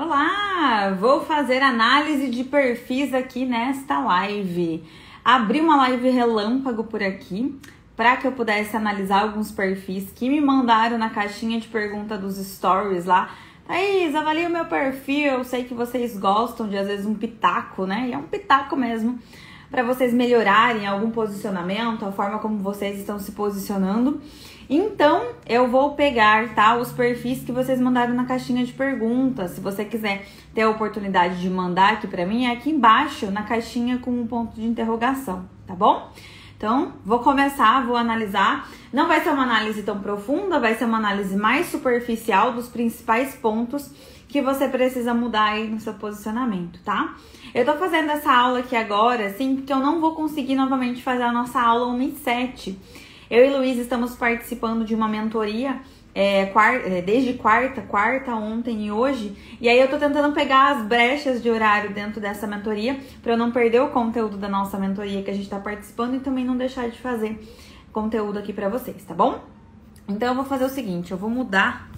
Olá! Vou fazer análise de perfis aqui nesta live. Abri uma live relâmpago por aqui para que eu pudesse analisar alguns perfis que me mandaram na caixinha de pergunta dos stories lá. Thaís, avalie o meu perfil, eu sei que vocês gostam de, às vezes, um pitaco, né? E é um pitaco mesmo, para vocês melhorarem algum posicionamento, a forma como vocês estão se posicionando. Então, eu vou pegar, tá, os perfis que vocês mandaram na caixinha de perguntas. Se você quiser ter a oportunidade de mandar aqui pra mim, é aqui embaixo, na caixinha com um ponto de interrogação, tá bom? Então, vou começar, vou analisar. Não vai ser uma análise tão profunda, vai ser uma análise mais superficial dos principais pontos que você precisa mudar aí no seu posicionamento, tá? Eu tô fazendo essa aula aqui agora, assim, porque eu não vou conseguir novamente fazer a nossa aula 1 e 7. Eu e Luísa estamos participando de uma mentoria desde quarta, ontem e hoje. E aí eu tô tentando pegar as brechas de horário dentro dessa mentoria pra eu não perder o conteúdo da nossa mentoria que a gente tá participando e também não deixar de fazer conteúdo aqui pra vocês, tá bom? Então eu vou fazer o seguinte, eu vou mudar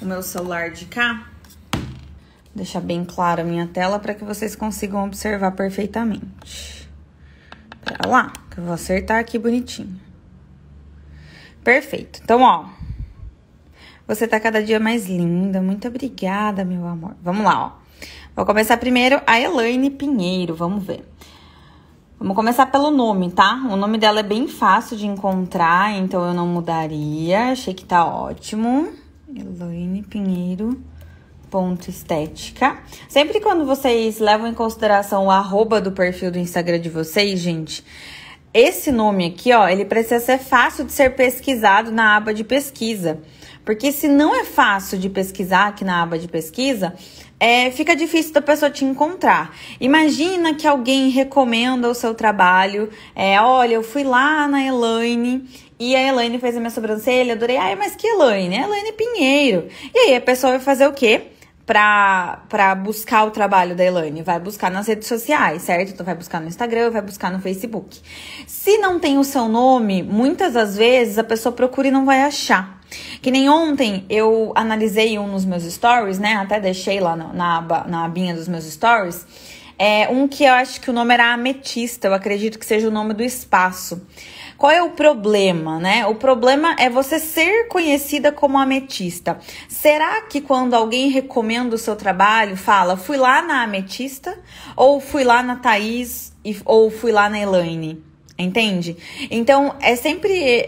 o meu celular de cá, deixar bem clara a minha tela para que vocês consigam observar perfeitamente. Pera lá, que eu vou acertar aqui bonitinho. Perfeito. Então, ó, você tá cada dia mais linda. Muito obrigada, meu amor. Vamos lá, ó. Vou começar primeiro a Elaine Pinheiro, vamos ver. Vamos começar pelo nome, tá? O nome dela é bem fácil de encontrar, então eu não mudaria. Achei que tá ótimo. Elaine Pinheiro... ponto estética. Sempre quando vocês levam em consideração o arroba do perfil do Instagram de vocês, gente, esse nome aqui, ó, ele precisa ser fácil de ser pesquisado na aba de pesquisa. Porque se não é fácil de pesquisar aqui na aba de pesquisa, fica difícil da pessoa te encontrar. Imagina que alguém recomenda o seu trabalho. Olha, eu fui lá na Elaine e a Elaine fez a minha sobrancelha, adorei. Ai, mas que Elaine? É Elaine Pinheiro. E aí a pessoa vai fazer o quê? Pra buscar o trabalho da Elaine, vai buscar nas redes sociais, certo? Então vai buscar no Instagram, vai buscar no Facebook. Se não tem o seu nome, muitas das vezes a pessoa procura e não vai achar. Que nem ontem eu analisei um nos meus stories, né? Até deixei lá na abinha dos meus stories. Um que eu acho que o nome era Ametista, eu acredito que seja o nome do espaço. Qual é o problema, né? O problema é você ser conhecida como Ametista. Será que quando alguém recomenda o seu trabalho, fala, fui lá na Ametista, ou fui lá na Thaís, ou fui lá na Elaine? Entende? Então,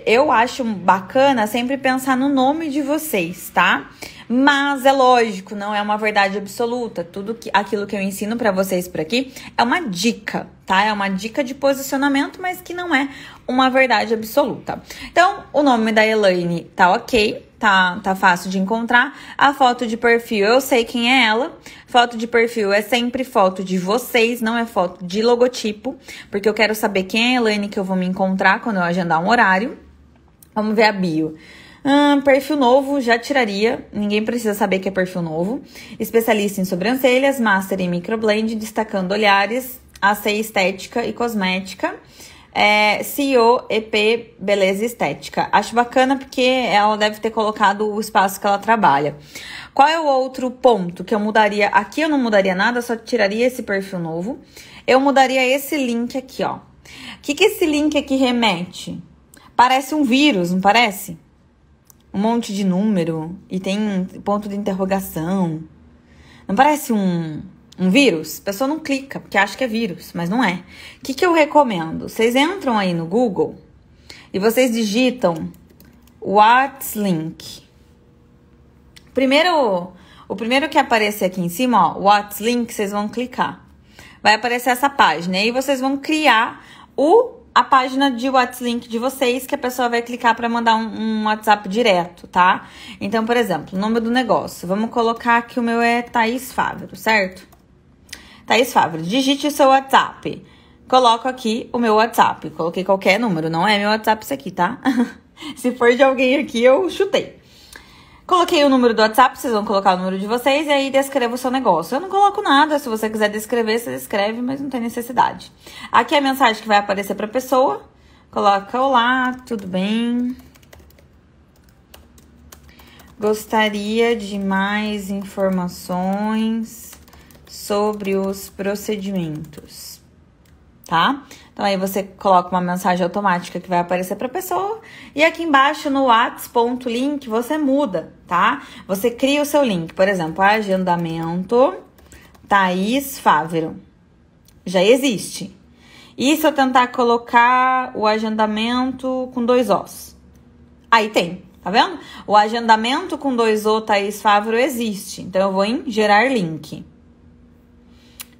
eu acho bacana sempre pensar no nome de vocês, tá? Mas é lógico, não é uma verdade absoluta. Aquilo que eu ensino pra vocês por aqui é uma dica, tá? É uma dica de posicionamento, mas que não é uma verdade absoluta. Então, o nome da Elaine tá ok, tá fácil de encontrar. A foto de perfil, eu sei quem é ela. Foto de perfil é sempre foto de vocês, não é foto de logotipo, porque eu quero saber quem é a Elaine que eu vou me encontrar quando eu agendar um horário. Vamos ver a bio. Perfil novo, já tiraria. Ninguém precisa saber que é perfil novo. Especialista em sobrancelhas, master em microblending, destacando olhares, AC estética e cosmética. CEO, EP, beleza estética. Acho bacana porque ela deve ter colocado o espaço que ela trabalha. Qual é o outro ponto que eu mudaria? Aqui eu não mudaria nada, só tiraria esse perfil novo. Eu mudaria esse link aqui, ó. Que esse link aqui remete? Parece um vírus, não parece? Um monte de número e tem ponto de interrogação. Não parece um vírus? A pessoa não clica, porque acha que é vírus, mas não é. O que eu recomendo? Vocês entram aí no Google e vocês digitam whats.link. O primeiro que aparecer aqui em cima, ó, whats.link, vocês vão clicar. Vai aparecer essa página e aí vocês vão criar a página de WhatsApp de vocês, que a pessoa vai clicar para mandar um WhatsApp direto, tá? Então, por exemplo, o nome do negócio. Vamos colocar que o meu é Thaís Favero, certo? Thaís Favero, digite o seu WhatsApp. Coloco aqui o meu WhatsApp. Coloquei qualquer número, não é meu WhatsApp isso aqui, tá? Se for de alguém aqui, eu chutei. Coloquei o número do WhatsApp, vocês vão colocar o número de vocês e aí descreva o seu negócio. Eu não coloco nada, se você quiser descrever, você descreve, mas não tem necessidade. Aqui é a mensagem que vai aparecer para a pessoa. Coloca, olá, tudo bem? Gostaria de mais informações sobre os procedimentos, tá? Então, aí você coloca uma mensagem automática que vai aparecer para a pessoa. E aqui embaixo, no whats.link, você muda, tá? Você cria o seu link. Por exemplo, agendamento Thaís Favero. Já existe. E se eu tentar colocar o agendamento com 2 Os? Aí tem, tá vendo? O agendamento com 2 O Thaís Favero existe. Então, eu vou em gerar link.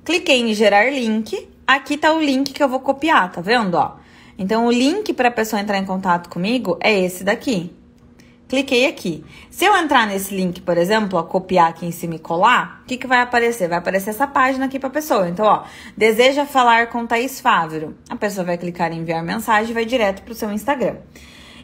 Cliquei em gerar link. Aqui tá o link que eu vou copiar, tá vendo, ó? Então, o link para a pessoa entrar em contato comigo é esse daqui. Cliquei aqui. Se eu entrar nesse link, por exemplo, ó, copiar aqui em cima e colar, o que que vai aparecer? Vai aparecer essa página aqui para a pessoa. Então, ó, deseja falar com Thaís Favero. A pessoa vai clicar em enviar mensagem e vai direto pro seu Instagram.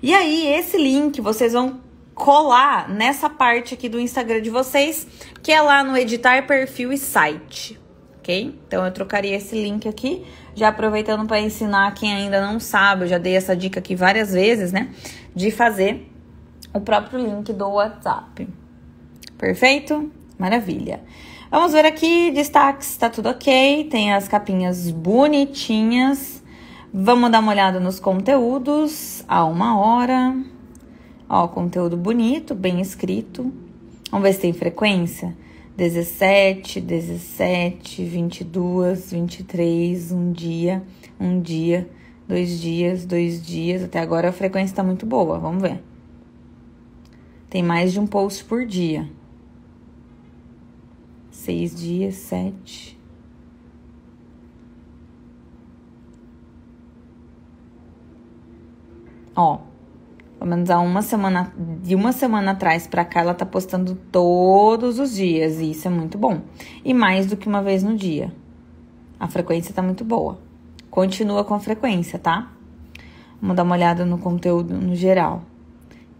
E aí, esse link vocês vão colar nessa parte aqui do Instagram de vocês, que é lá no editar perfil e site. Okay? Então, eu trocaria esse link aqui, já aproveitando para ensinar quem ainda não sabe, eu já dei essa dica aqui várias vezes, né? De fazer o próprio link do WhatsApp. Perfeito? Maravilha! Vamos ver aqui, destaques, tá tudo ok, tem as capinhas bonitinhas. Vamos dar uma olhada nos conteúdos, a 1 hora. Ó, conteúdo bonito, bem escrito. Vamos ver se tem frequência. 17, 22, 23, um dia, 2 dias. Até agora a frequência está muito boa, vamos ver. Tem mais de um post por dia. 6 dias, 7. Ó. Pelo menos há uma semana atrás pra cá, ela tá postando todos os dias. E isso é muito bom. E mais do que uma vez no dia. A frequência tá muito boa. Continua com a frequência, tá? Vamos dar uma olhada no conteúdo no geral.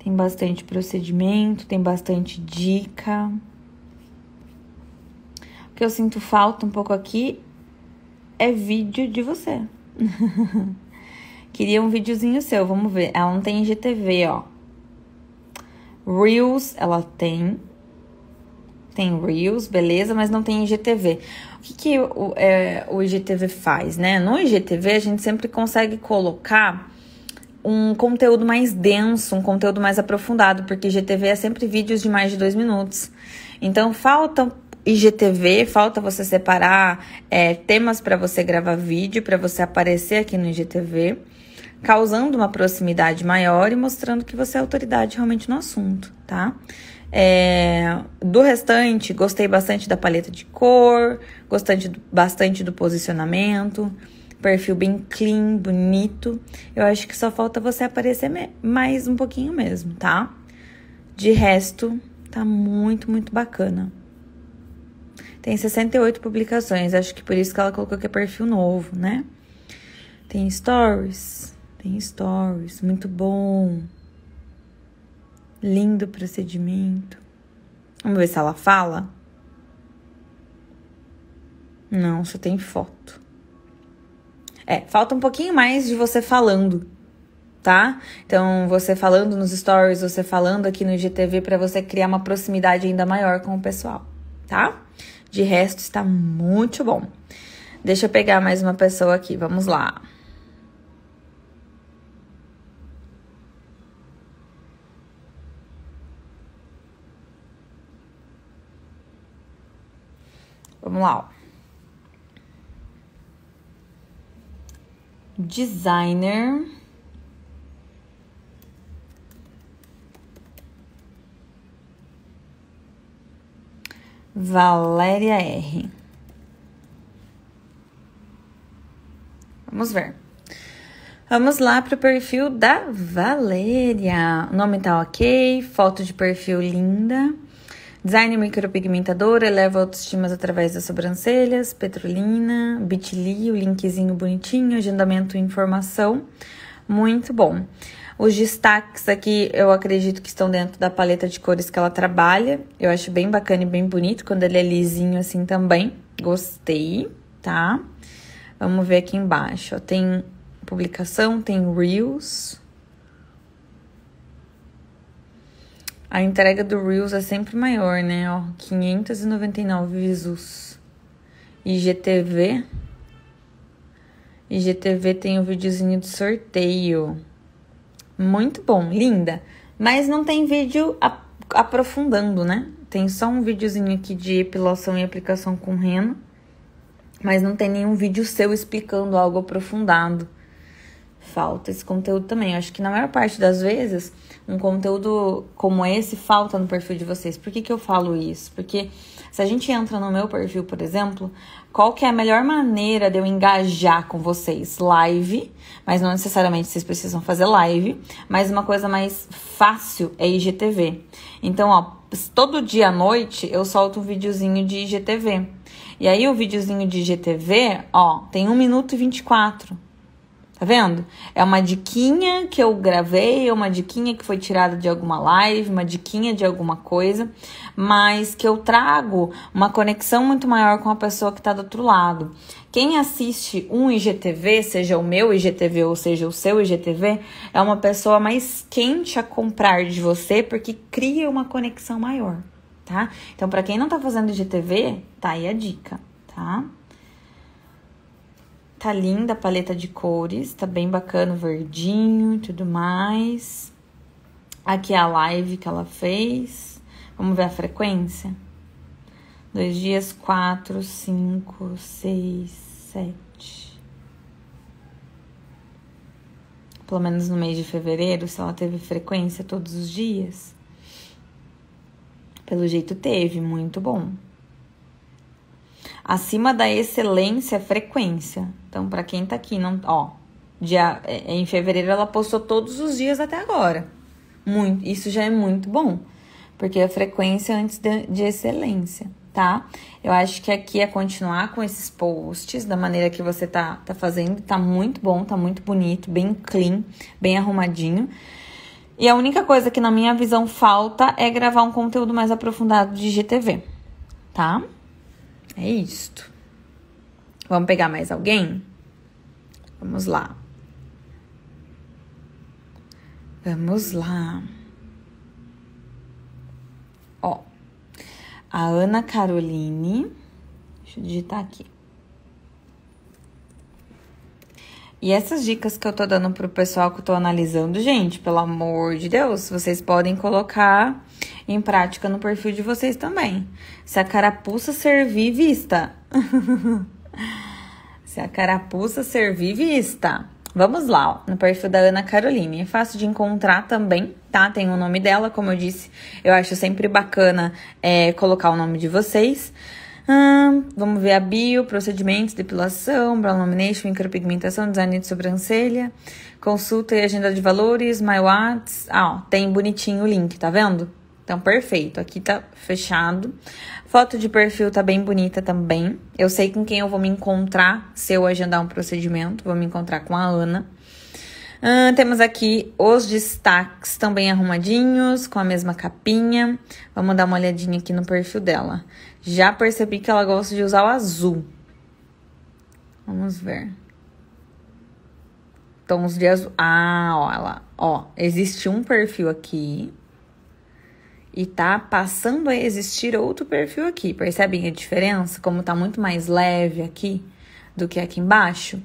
Tem bastante procedimento, tem bastante dica. O que eu sinto falta um pouco aqui é vídeo de você. Queria um videozinho seu, vamos ver. Ela não tem IGTV, ó. Reels, ela tem. Tem Reels, beleza, mas não tem IGTV. O que que o IGTV faz, né? No IGTV, a gente sempre consegue colocar um conteúdo mais denso, um conteúdo mais aprofundado, porque IGTV é sempre vídeos de mais de 2 minutos. Então, falta IGTV, falta você separar temas para você gravar vídeo, para você aparecer aqui no IGTV, causando uma proximidade maior e mostrando que você é autoridade realmente no assunto, tá? Do restante, gostei bastante da paleta de cor, gostei bastante do posicionamento, perfil bem clean, bonito. Eu acho que só falta você aparecer mais um pouquinho mesmo, tá? De resto, tá muito, muito bacana. Tem 68 publicações, acho que por isso que ela colocou que é perfil novo, né? Tem stories, muito bom. Lindo procedimento. Vamos ver se ela fala. Não, só tem foto. Falta um pouquinho mais de você falando, tá? Então, você falando nos stories, você falando aqui no IGTV pra você criar uma proximidade ainda maior com o pessoal, tá? De resto, está muito bom. Deixa eu pegar mais uma pessoa aqui. Vamos lá. Vamos lá. Designer. Valéria R. Vamos ver. Vamos lá pro perfil da Valéria. O nome tá ok, foto de perfil linda. Design micropigmentadora, eleva autoestimas através das sobrancelhas, petrolina, bit.ly, o linkzinho bonitinho, agendamento e informação. Muito bom. Os destaques aqui, eu acredito que estão dentro da paleta de cores que ela trabalha. Eu acho bem bacana e bem bonito, quando ele é lisinho assim também. Gostei, tá? Vamos ver aqui embaixo. Ó, tem publicação, tem Reels. A entrega do Reels é sempre maior, né? Ó, 599 views. IGTV. IGTV tem o videozinho do sorteio. Muito bom, linda. Mas não tem vídeo aprofundando, né? Tem só um videozinho aqui de epilação e aplicação com rena. Mas não tem nenhum vídeo seu explicando algo aprofundado. Falta esse conteúdo também. Eu acho que na maior parte das vezes, um conteúdo como esse falta no perfil de vocês. Por que que eu falo isso? Porque se a gente entra no meu perfil, por exemplo, qual que é a melhor maneira de eu engajar com vocês? Live, mas não necessariamente vocês precisam fazer live, mas uma coisa mais fácil é IGTV. Então, ó, todo dia à noite eu solto um videozinho de IGTV. E aí o videozinho de IGTV, ó, tem 1 minuto e 24. Tá vendo? É uma diquinha que eu gravei, é uma diquinha que foi tirada de alguma live, uma diquinha de alguma coisa, mas que eu trago uma conexão muito maior com a pessoa que tá do outro lado. Quem assiste um IGTV, seja o meu IGTV ou seja o seu IGTV, é uma pessoa mais quente a comprar de você porque cria uma conexão maior, tá? Então, pra quem não tá fazendo IGTV, tá aí a dica, tá? Tá linda a paleta de cores, tá bem bacana o verdinho e tudo mais. Aqui é a live que ela fez. Vamos ver a frequência? 2 dias, 4, 5, 6, 7. Pelo menos no mês de fevereiro, se ela teve frequência todos os dias. Pelo jeito teve, muito bom. Acima da excelência, frequência. Então, pra quem tá aqui, não, ó, em fevereiro ela postou todos os dias até agora. Muito, isso já é muito bom, porque a frequência antes de excelência, tá? Eu acho que aqui é continuar com esses posts da maneira que você tá fazendo. Tá muito bom, tá muito bonito, bem clean, bem arrumadinho. E a única coisa que na minha visão falta é gravar um conteúdo mais aprofundado de IGTV, tá? É isto. Vamos pegar mais alguém? Vamos lá. Vamos lá. Ó. A Ana Caroline. Deixa eu digitar aqui. E essas dicas que eu tô dando pro pessoal que eu tô analisando, gente, pelo amor de Deus, vocês podem colocar em prática no perfil de vocês também. Se a carapuça servir, vista. Se a carapuça servir, vista. Vamos lá, ó, no perfil da Ana Caroline. É fácil de encontrar também, tá? Tem o nome dela, como eu disse. Eu acho sempre bacana colocar o nome de vocês. Vamos ver a bio, procedimentos, depilação, brow lamination, micropigmentação, design de sobrancelha, consulta e agenda de valores, my whats. Ah, ó, tem bonitinho o link, tá vendo? Então, perfeito. Aqui tá fechado. Foto de perfil tá bem bonita também. Eu sei com quem eu vou me encontrar se eu agendar um procedimento. Vou me encontrar com a Ana. Temos aqui os destaques também arrumadinhos, com a mesma capinha. Vamos dar uma olhadinha aqui no perfil dela. Já percebi que ela gosta de usar o azul. Vamos ver. Tons de azul. Ah, ó, ela. Ó, existe um perfil aqui. E tá passando a existir outro perfil aqui. Percebem a diferença? Como tá muito mais leve aqui do que aqui embaixo.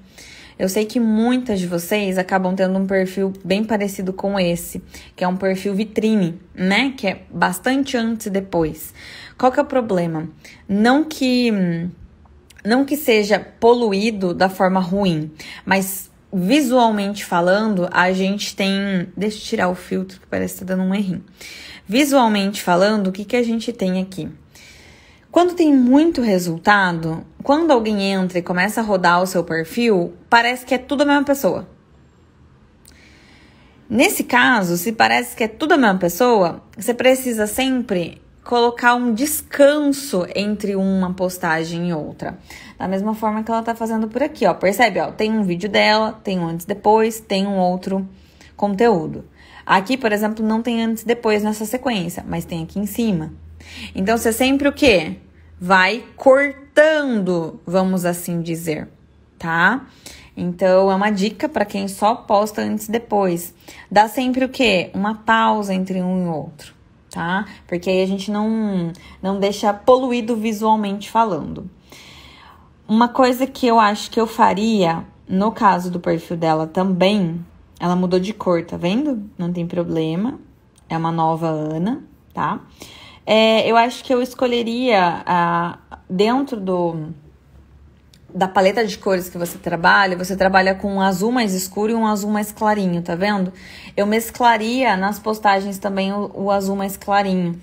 Eu sei que muitas de vocês acabam tendo um perfil bem parecido com esse. Que é um perfil vitrine, né? Que é bastante antes e depois. Qual que é o problema? Não que seja poluído da forma ruim. Mas visualmente falando, a gente tem... Deixa eu tirar o filtro que parece que tá dando um errinho. Visualmente falando, o que que a gente tem aqui? Quando tem muito resultado, quando alguém entra e começa a rodar o seu perfil, parece que é tudo a mesma pessoa. Nesse caso, se parece que é tudo a mesma pessoa, você precisa sempre colocar um descanso entre uma postagem e outra. Da mesma forma que ela tá fazendo por aqui, ó. Percebe, ó? Tem um vídeo dela, tem um antes e depois, tem um outro conteúdo. Aqui, por exemplo, não tem antes e depois nessa sequência, mas tem aqui em cima. Então, você sempre o quê? Vai cortando, vamos assim dizer, tá? Então, é uma dica para quem só posta antes e depois. Dá sempre o quê? Uma pausa entre um e outro, tá? Porque aí a gente não deixa poluído visualmente falando. Uma coisa que eu acho que eu faria, no caso do perfil dela também, ela mudou de cor, tá vendo? Não tem problema, é uma nova Ana, tá? Eu acho que eu escolheria, dentro da paleta de cores que você trabalha com um azul mais escuro e um azul mais clarinho, tá vendo? Eu mesclaria nas postagens também o azul mais clarinho,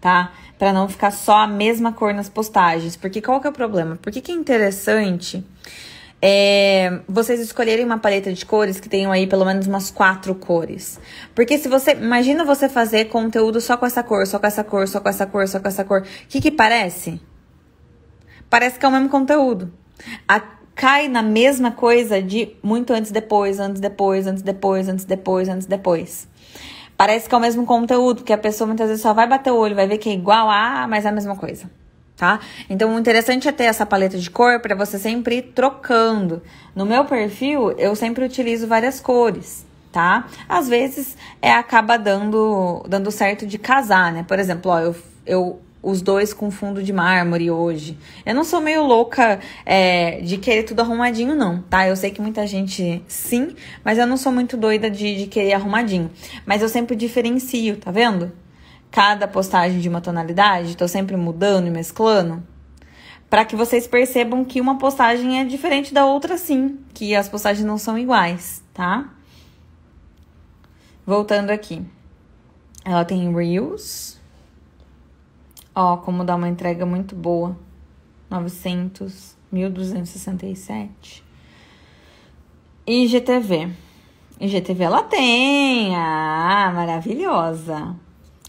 tá? Pra não ficar só a mesma cor nas postagens. Porque qual que é o problema? Por que é interessante vocês escolherem uma paleta de cores que tenham aí pelo menos umas 4 cores? Porque se você... Imagina você fazer conteúdo só com essa cor, só com essa cor, só com essa cor, só com essa cor. O que parece? Parece que é o mesmo conteúdo. Cai na mesma coisa de muito antes, depois, antes, depois, antes, depois, antes, depois, antes, depois. Parece que é o mesmo conteúdo, que a pessoa muitas vezes só vai bater o olho, vai ver que é igual, mas é a mesma coisa, tá? Então, o interessante é ter essa paleta de cor pra você sempre ir trocando. No meu perfil, eu sempre utilizo várias cores, tá? Às vezes, acaba dando certo de casar, né? Por exemplo, ó, eu os dois com fundo de mármore hoje. Eu não sou meio louca de querer tudo arrumadinho, não, tá? Eu sei que muita gente sim, mas eu não sou muito doida de querer arrumadinho. Mas eu sempre diferencio, tá vendo? Cada postagem de uma tonalidade, tô sempre mudando e mesclando, pra que vocês percebam que uma postagem é diferente da outra sim, que as postagens não são iguais, tá? Voltando aqui. Ela tem Reels... Ó, como dá uma entrega muito boa. 900, 1.267. IGTV. IGTV ela tem. Maravilhosa.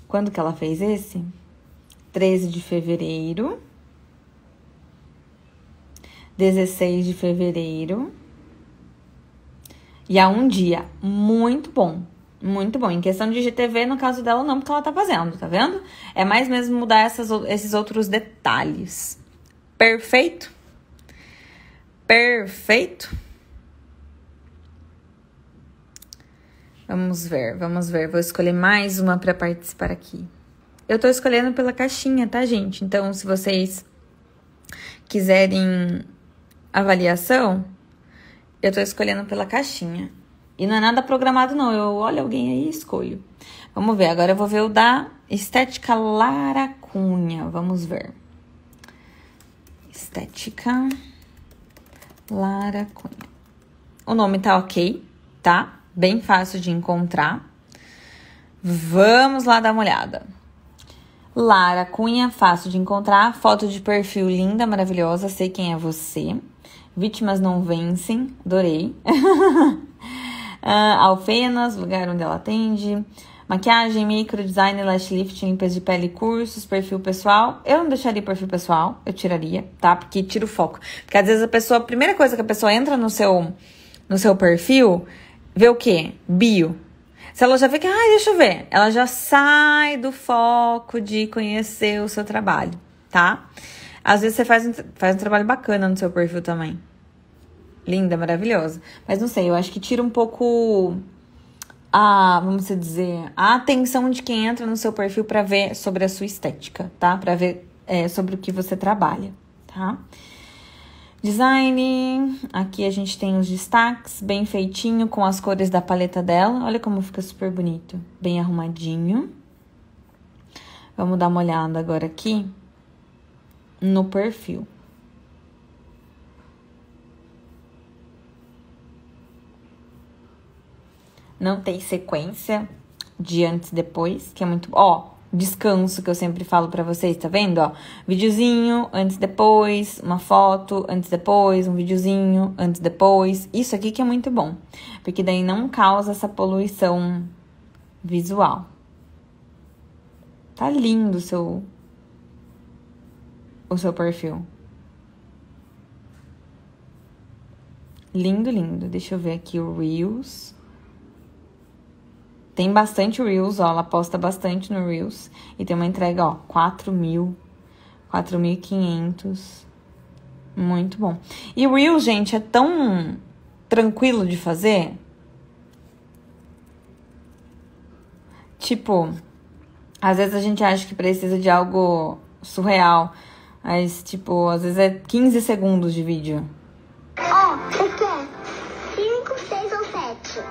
Quando que ela fez esse? 13 de fevereiro. 16 de fevereiro. E há um dia. Muito bom. Muito bom. Em questão de IGTV, no caso dela, não, porque ela tá fazendo, tá vendo? É mais mesmo mudar esses outros detalhes. Perfeito? Perfeito? Vamos ver, vamos ver. Vou escolher mais uma pra participar aqui. Eu tô escolhendo pela caixinha, tá, gente? Então, se vocês quiserem avaliação, eu tô escolhendo pela caixinha. E não é nada programado, não. Eu olho alguém aí e escolho. Vamos ver. Agora eu vou ver o da Estética Lara Cunha. Vamos ver. Estética Lara Cunha. O nome tá ok, tá? Bem fácil de encontrar. Vamos lá dar uma olhada. Lara Cunha, fácil de encontrar. Foto de perfil linda, maravilhosa. Sei quem é você. Vítimas não vencem. Adorei. Alfenas, lugar onde ela atende, maquiagem, micro, design, lash lift, limpeza de pele, cursos, perfil pessoal. Eu não deixaria perfil pessoal, eu tiraria, tá? Porque tira o foco. Porque às vezes a primeira coisa que a pessoa entra no seu perfil, vê o quê? Bio. Se ela já vê que, deixa eu ver, ela já sai do foco de conhecer o seu trabalho, tá? Às vezes você faz um trabalho bacana no seu perfil também. Linda, maravilhosa. Mas não sei, eu acho que tira um pouco vamos dizer, a atenção de quem entra no seu perfil pra ver sobre a sua estética, tá? Pra ver sobre o que você trabalha, tá? Design, aqui a gente tem os destaques, bem feitinho, com as cores da paleta dela. Olha como fica super bonito, bem arrumadinho. Vamos dar uma olhada agora aqui no perfil. Não tem sequência de antes e depois, que é muito... Ó, descanso que eu sempre falo pra vocês, tá vendo? Ó, videozinho, antes e depois, uma foto, antes e depois, um videozinho, antes e depois. Isso aqui que é muito bom, porque daí não causa essa poluição visual. Tá lindo o seu perfil. Lindo, lindo. Deixa eu ver aqui o Reels... Tem bastante Reels, ó, ela posta bastante no Reels. E tem uma entrega, ó, 4.000, 4.500. Muito bom. E o Reels, gente, é tão tranquilo de fazer. Tipo, Às vezes a gente acha que precisa de algo surreal, mas, tipo, às vezes é 15 segundos de vídeo. Ó, você quer 5, 6 ou 7?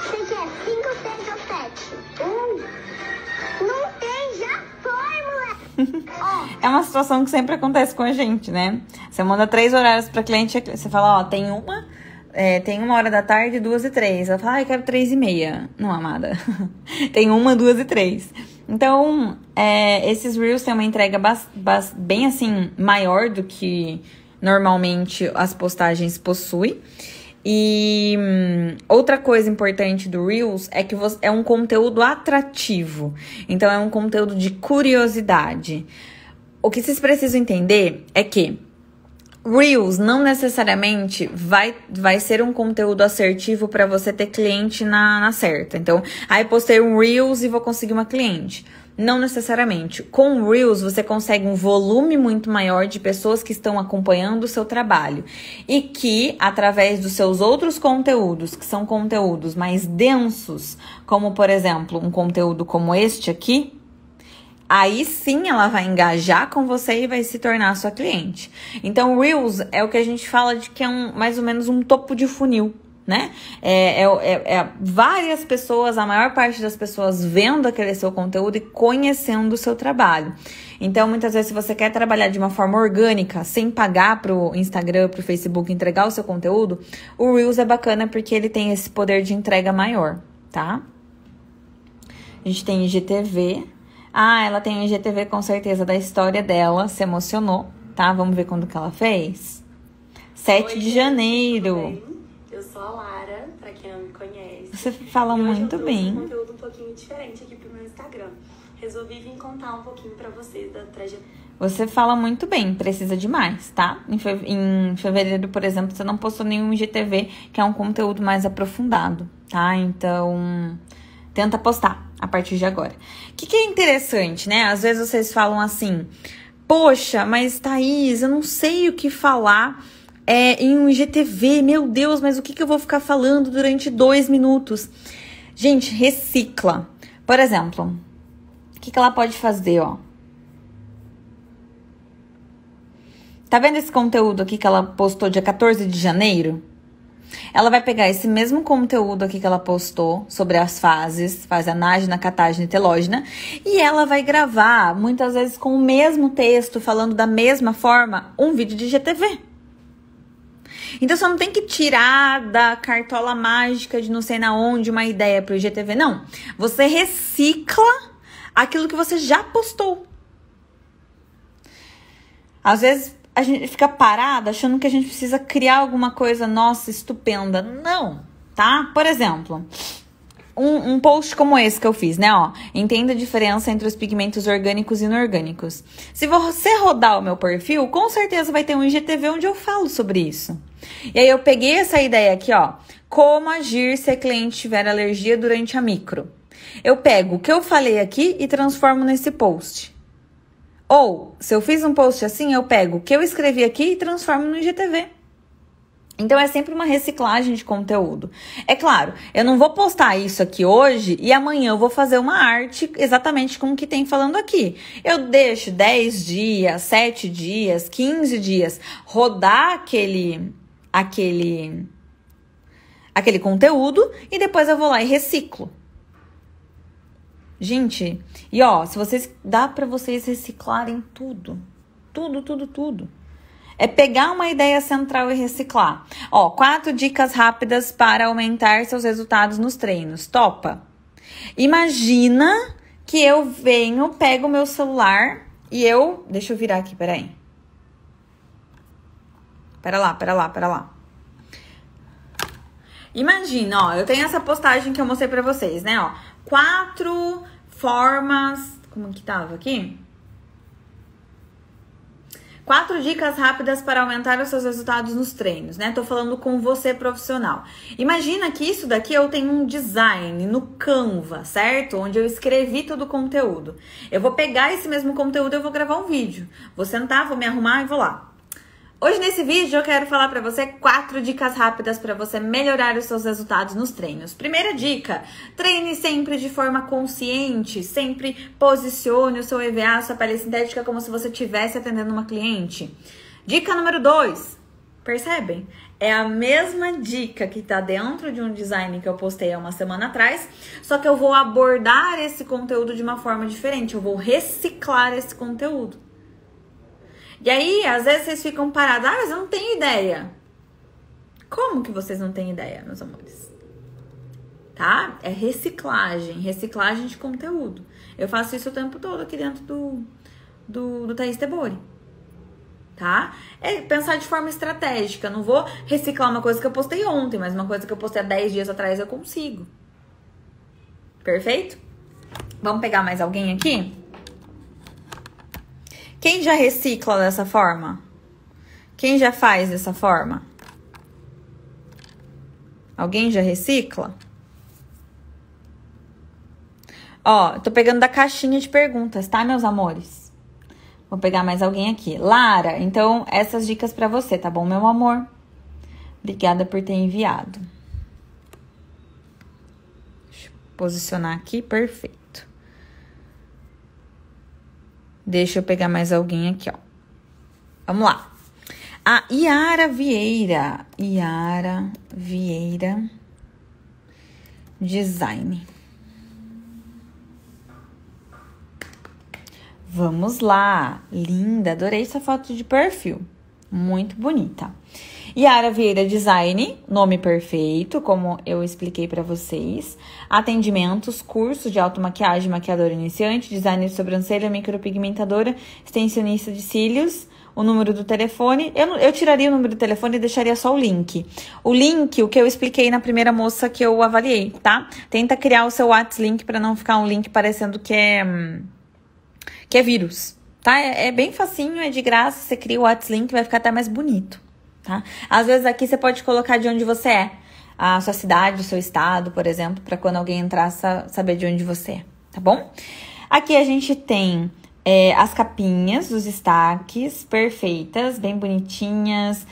Você quer 5, 6 ou 7? Não tem, já foi, moleque! É uma situação que sempre acontece com a gente, né? Você manda 3 horários pra cliente, você fala, ó, tem uma... É, tem 1h da tarde, 2h e 3h. Ela fala, ah, eu quero 3h30. Não, amada. Tem 1h, 2h e 3h. Então, esses Reels têm uma entrega bem, assim, maior do que normalmente as postagens possuem. E outra coisa importante do Reels é que é um conteúdo atrativo. Então, é um conteúdo de curiosidade. O que vocês precisam entender é que Reels não necessariamente vai ser um conteúdo assertivo para você ter cliente na certa. Então, aí postei um Reels e vou conseguir uma cliente. Não necessariamente. Com o Reels, você consegue um volume muito maior de pessoas que estão acompanhando o seu trabalho. E que, através dos seus outros conteúdos, que são conteúdos mais densos, como, por exemplo, um conteúdo como este aqui, aí sim ela vai engajar com você e vai se tornar sua cliente. Então, Reels é o que a gente fala de que é mais ou menos um topo de funil, né? Várias pessoas, a maior parte das pessoas vendo aquele seu conteúdo e conhecendo o seu trabalho. Então, muitas vezes, se você quer trabalhar de uma forma orgânica, sem pagar pro Instagram, pro Facebook entregar o seu conteúdo, o Reels é bacana porque ele tem esse poder de entrega maior, tá? A gente tem IGTV... Ah, ela tem um IGTV com certeza da história dela, se emocionou, tá? Vamos ver quando que ela fez. 7 Oi, de janeiro. Eu sou a Lara, pra quem não me conhece. Você fala e muito bem. Eu trouxe um conteúdo um pouquinho diferente aqui pro meu Instagram. Resolvi vir contar um pouquinho pra vocês da trajetória. Você fala muito bem, precisa demais, tá? Em fevereiro, por exemplo, você não postou nenhum IGTV, que é um conteúdo mais aprofundado, tá? Então, tenta postar a partir de agora. O que é interessante, né? Às vezes vocês falam assim, poxa, mas Thaís, eu não sei o que falar em um IGTV, meu Deus, mas o que eu vou ficar falando durante 2 minutos? Gente, recicla. Por exemplo, o que ela pode fazer, ó? Tá vendo esse conteúdo aqui que ela postou dia 14 de janeiro? Ela vai pegar esse mesmo conteúdo aqui que ela postou sobre as fases, fase anágena, catágena e telógena, e ela vai gravar, muitas vezes com o mesmo texto, falando da mesma forma, um vídeo de IGTV. Então, você não tem que tirar da cartola mágica de não sei na onde uma ideia para o IGTV, não. Você recicla aquilo que você já postou. Às vezes, a gente fica parada achando que a gente precisa criar alguma coisa nossa, estupenda. Não, tá? Por exemplo, um post como esse que eu fiz, né? Ó, entenda a diferença entre os pigmentos orgânicos e inorgânicos. Se você rodar o meu perfil, com certeza vai ter um IGTV onde eu falo sobre isso. E aí eu peguei essa ideia aqui, ó. Como agir se a cliente tiver alergia durante a micro. Eu pego o que eu falei aqui e transformo nesse post. Ou, se eu fiz um post assim, eu pego o que eu escrevi aqui e transformo no IGTV. Então, é sempre uma reciclagem de conteúdo. É claro, eu não vou postar isso aqui hoje e amanhã eu vou fazer uma arte exatamente com o que tem falando aqui. Eu deixo 10 dias, 7 dias, 15 dias rodar aquele conteúdo e depois eu vou lá e reciclo. Gente, e ó, se vocês dá pra vocês reciclarem tudo. Tudo, tudo, tudo. É pegar uma ideia central e reciclar. Ó, 4 dicas rápidas para aumentar seus resultados nos treinos. Topa. Imagina que eu venho, pego o meu celular e eu... Deixa eu virar aqui, peraí. Pera lá. Imagina, ó, eu tenho essa postagem que eu mostrei pra vocês, né, ó. 4 formas... Como que tava aqui? 4 dicas rápidas para aumentar os seus resultados nos treinos, né? Tô falando com você, profissional. Imagina que isso daqui eu tenho um design no Canva, certo? Onde eu escrevi todo o conteúdo. Eu vou pegar esse mesmo conteúdo e eu vou gravar um vídeo. Vou sentar, vou me arrumar e vou lá. Hoje nesse vídeo eu quero falar pra você 4 dicas rápidas pra você melhorar os seus resultados nos treinos. Primeira dica, treine sempre de forma consciente, sempre posicione o seu EVA, a sua pele sintética como se você estivesse atendendo uma cliente. Dica número 2, percebem? É a mesma dica que tá dentro de um design que eu postei há uma semana atrás, só que eu vou abordar esse conteúdo de uma forma diferente, eu vou reciclar esse conteúdo. E aí, às vezes vocês ficam parados, mas eu não tenho ideia. Como que vocês não têm ideia, meus amores? Tá? É reciclagem, reciclagem de conteúdo. Eu faço isso o tempo todo aqui dentro do Thaís Tebori. Tá? É pensar de forma estratégica. Não vou reciclar uma coisa que eu postei ontem, mas uma coisa que eu postei há 10 dias atrás eu consigo. Perfeito? Vamos pegar mais alguém aqui? Quem já recicla dessa forma? Quem já faz dessa forma? Alguém já recicla? Ó, tô pegando da caixinha de perguntas, tá, meus amores? Vou pegar mais alguém aqui. Lara, então, essas dicas pra você, tá bom, meu amor? Obrigada por ter enviado. Deixa eu posicionar aqui, perfeito. Deixa eu pegar mais alguém aqui, ó. Vamos lá. A Yara Vieira. Yara Vieira Design. Vamos lá. Linda, adorei essa foto de perfil. Muito bonita. Yara Vieira Design, nome perfeito, como eu expliquei pra vocês. Atendimentos, curso de automaquiagem, maquiadora iniciante, designer de sobrancelha, micropigmentadora, extensionista de cílios, o número do telefone. Eu tiraria o número do telefone e deixaria só o link. O link, o que eu expliquei na primeira moça que eu avaliei, tá? Tenta criar o seu AdsLink pra não ficar um link parecendo que é vírus, tá? É bem facinho, é de graça, você cria o WhatsApp, vai ficar até mais bonito. Tá? Às vezes aqui você pode colocar de onde você é, a sua cidade, o seu estado, por exemplo, para quando alguém entrar, saber de onde você é, tá bom? Aqui a gente tem as capinhas, os destaques, perfeitas, bem bonitinhas,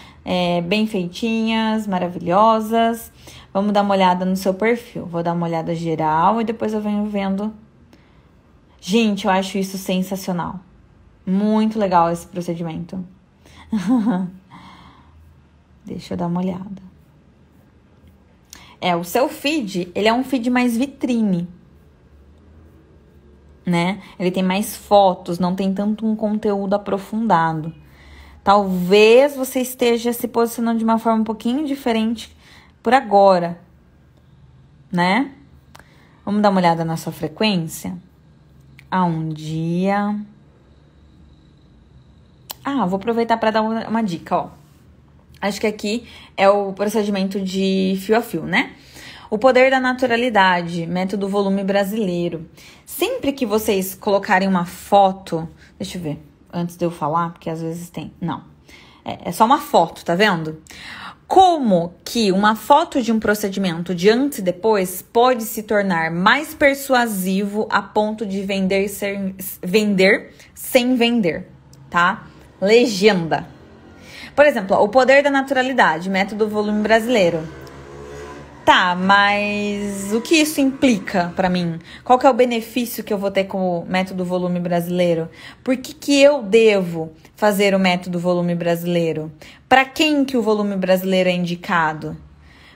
bem feitinhas, maravilhosas. Vamos dar uma olhada no seu perfil, vou dar uma olhada geral e depois eu venho vendo. Gente, eu acho isso sensacional, muito legal esse procedimento. Deixa eu dar uma olhada. O seu feed, ele é um feed mais vitrine, né? Ele tem mais fotos, não tem tanto um conteúdo aprofundado. Talvez você esteja se posicionando de uma forma um pouquinho diferente por agora, né? Vamos dar uma olhada na sua frequência? Um dia... vou aproveitar para dar uma dica, ó. Acho que aqui é o procedimento de fio a fio, né? O poder da naturalidade, método volume brasileiro. Sempre que vocês colocarem uma foto... Deixa eu ver, antes de eu falar, porque às vezes tem... Não, é só uma foto, tá vendo? Como que uma foto de um procedimento de antes e depois pode se tornar mais persuasivo a ponto de vender sem vender, tá? Legenda. Por exemplo, ó, o poder da naturalidade, método volume brasileiro. Tá, mas o que isso implica pra mim? Qual que é o benefício que eu vou ter com o método volume brasileiro? Por que eu devo fazer o método volume brasileiro? Pra quem que o volume brasileiro é indicado?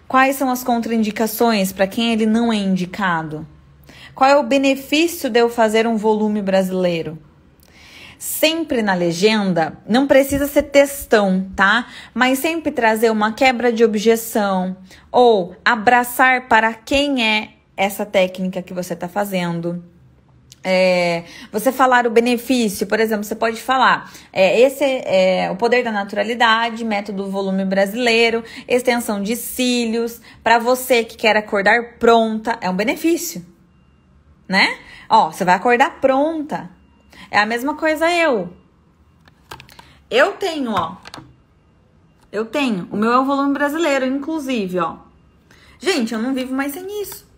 Quais são as contraindicações pra quem ele não é indicado? Qual é o benefício de eu fazer um volume brasileiro? Sempre na legenda, não precisa ser textão, tá? Mas sempre trazer uma quebra de objeção ou abraçar para quem é essa técnica que você tá fazendo. Você falar o benefício, por exemplo, você pode falar esse é o poder da naturalidade, método volume brasileiro, extensão de cílios, para você que quer acordar pronta, é um benefício, né? Ó, você vai acordar pronta. É a mesma coisa eu. Eu tenho, ó. Eu tenho. O meu é o volume brasileiro, inclusive, ó. Gente, eu não vivo mais sem isso.